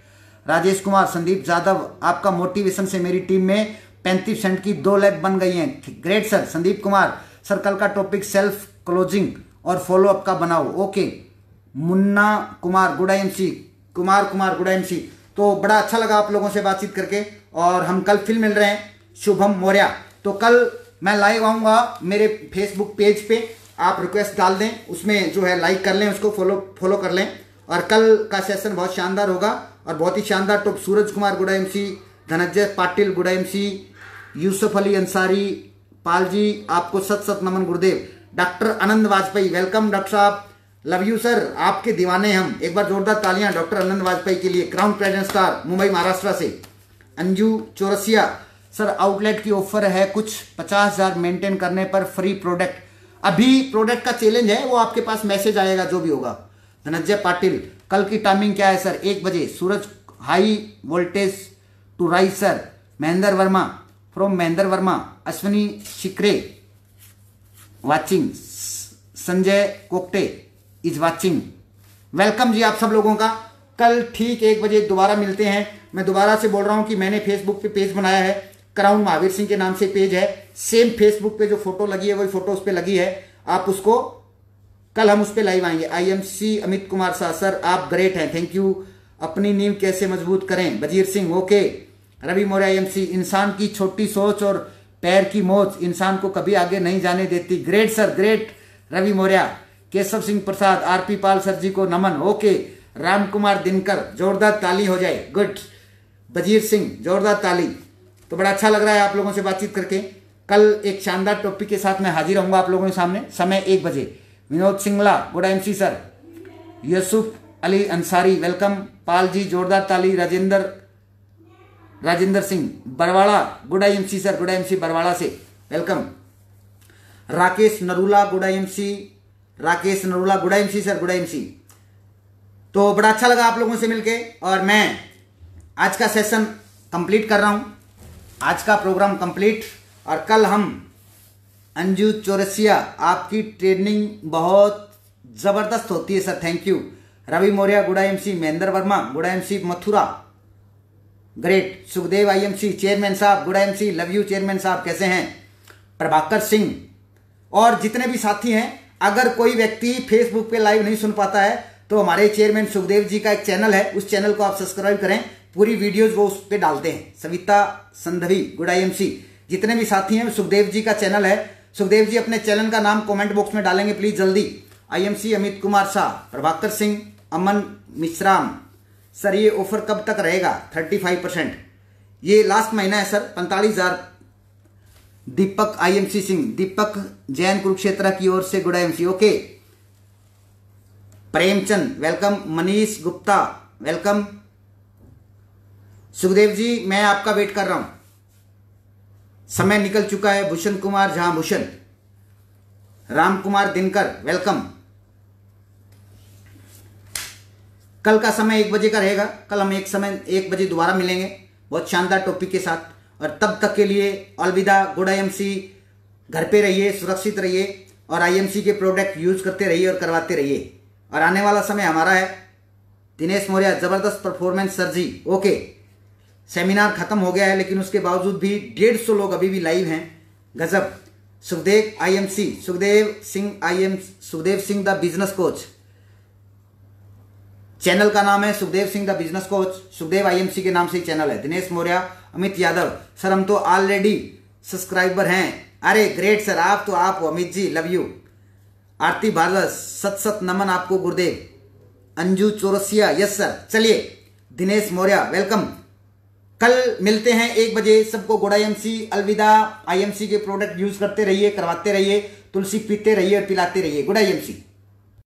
Rajesh Kumar, Sandeep Jadhav आपका मोटिवेशन से मेरी टीम में 35% की 2 लैब बन गई हैं, great sir. Sandeep Kumar sir कल का टॉपिक सेल्फ क्लोजिंग और फॉलोअप का बनाओ, okay. Munna Kumar good IMC, Kumar Kumar good IMC। तो बड़ा अच्छा लगा आप लोगों से बातचीत करके, और हम कल फिर मिल रहे हैं। शुभम मौर्या, तो कल मैं लाइव आऊँगा मेरे फेसबुक पेज पे, आप रिक्वेस्ट डाल दें उसमें जो है लाइक कर लें, उसको फॉलो कर लें, और कल का सेशन बहुत शानदार होगा और बहुत ही शानदार top. Suraj Kumar good IMC, Dhananjay Patil good IMC, Yusuf Ali Ansari, Pal ji आपको सत सत नमन गुरुदेव। Doctor Anand Vajpayee welcome doctor साहब, लव यू सर, आपके दीवाने हम। एक बार जोरदार तालियां डॉक्टर आनंद वाजपेयी के लिए, crown present star Mumbai Maharashtra से। अंजू चौरसिया सर आउटलेट की ऑफर है कुछ, 50,000 मेंटेन करने पर फ्री प्रोडक्ट, अभी प्रोडक्ट का चैलेंज है, वो आपके पास मैसेज आएगा जो भी होगा। धनंजय पाटिल कल की टाइमिंग क्या है सर? 1 बजे। Suraj high voltage to rise sir, Mahendra Verma from Mahendra Verma, Ashwini Shikre watching, Sanjay Kokate is watching, welcome ji आप सब लोगों का। कल ठीक 1 बजे दोबारा मिलते हैं। मैं दोबारा से बोल रहा हूँ कि मैंने फेसबुक पे पेज बनाया है, क्राउन महावीर सिंह के नाम से पेज है, सेम फेसबुक पे जो फोटो लगी है वही फोटो उस पे लगी है, आप उसको कल हम उस पे लाइव आएंगे। IMC अमित कुमार शाह सर आप ग्रेट हैं, थैंक यू। अपनी नींव कैसे मजबूत करें, बजीर सिंह ओके। रवि मौर्य IMC, इंसान की छोटी सोच और पैर की मोच इंसान को कभी आगे नहीं जाने देती, great sir, great Ravi Maurya. Keshav Singh Prasad, RP Pal sir ji को नमन, ओके। राम कुमार दिनकर जोरदार ताली हो जाए, गुड। बजीर सिंह जोरदार ताली। तो बड़ा अच्छा लग रहा है आप लोगों से बातचीत करके। कल एक शानदार टॉपिक के साथ मैं हाजिर रहूंगा आप लोगों के सामने, समय 1 बजे। Vinod Singla good IMC sir, Yusuf Ali Ansari welcome, Pal ji जोरदार ताली, Rajendra Singh Barwada good IMC sir, good IMC Barwada से welcome. Rakesh Narula good IMC, Rakesh Narula good IMC sir, good IMC। तो बड़ा अच्छा लगा आप लोगों से मिलके, और मैं आज का सेशन कंप्लीट कर रहा हूँ, आज का प्रोग्राम कंप्लीट, और कल हम अंजू चौरसिया, आपकी ट्रेनिंग बहुत ज़बरदस्त होती है sir, thank you. Ravi Maurya, good MC. Mahendra Verma, good MC Mathura, great. Sukhdev IMC, chairman साहब good MC, love you chairman साहब, कैसे हैं। प्रभाकर सिंह और जितने भी साथी हैं, अगर कोई व्यक्ति फेसबुक पे लाइव नहीं सुन पाता है तो हमारे चेयरमैन सुखदेव जी का एक चैनल है, उस चैनल को आप सब्सक्राइब करें, पूरी वीडियोस वो उस पर डालते हैं। सविता संधवी गुड़ा एमसी, जितने भी साथी हैं, सुखदेव जी का चैनल है, सुखदेव जी अपने चैनल का नाम कॉमेंट बॉक्स में डालेंगे प्लीज जल्दी। आईएमसी अमित कुमार शाह, प्रभाकर सिंह, अमन मिश्राम। सर ये ऑफर कब तक रहेगा? 35%, ये लास्ट महीना है सर, 45,000। दीपक आईएमसी सिंह, दीपक जैन कुरुक्षेत्र की ओर से गुड़ा MC, okay. Premchand welcome, Manish Gupta welcome. Sukhdev ji मैं आपका वेट कर रहा हूं, समय निकल चुका है। भूषण कुमार झा भूषण, राम कुमार दिनकर वेलकम। कल का समय 1 बजे का रहेगा, कल हम एक बजे दोबारा मिलेंगे बहुत शानदार टॉपिक के साथ, और तब तक के लिए अलविदा। गुड आईएमसी, घर पे रहिए, सुरक्षित रहिए और आईएमसी के प्रोडक्ट यूज करते रहिए और करवाते रहिए, और आने वाला समय हमारा है। दिनेश मौर्या, जबरदस्त performance sir ji, okay. Seminar खत्म हो गया है लेकिन उसके बावजूद भी 150 लोग अभी भी लाइव हैं, गजब। Sukhdev IMC, Sukhdev Singh the business coach, channel का नाम है Sukhdev Singh the business coach, Sukhdev IMC के नाम से ही चैनल है। दिनेश मौर्या, अमित यादव सर हम तो ऑलरेडी सब्सक्राइबर हैं, अरे ग्रेट सर, आप तो आप हो अमित जी, लव यू। आरती भारद्वाज, सत सत नमन आपको गुरुदेव। अंजू चौरसिया, यस सर, चलिए। दिनेश मौर्या वेलकम, कल मिलते हैं 1 बजे, सबको गुड आईएमसी, अलविदा। आईएमसी के प्रोडक्ट यूज करते रहिए, करवाते रहिए, तुलसी पीते रहिए और पिलाते रहिए। Good IMC.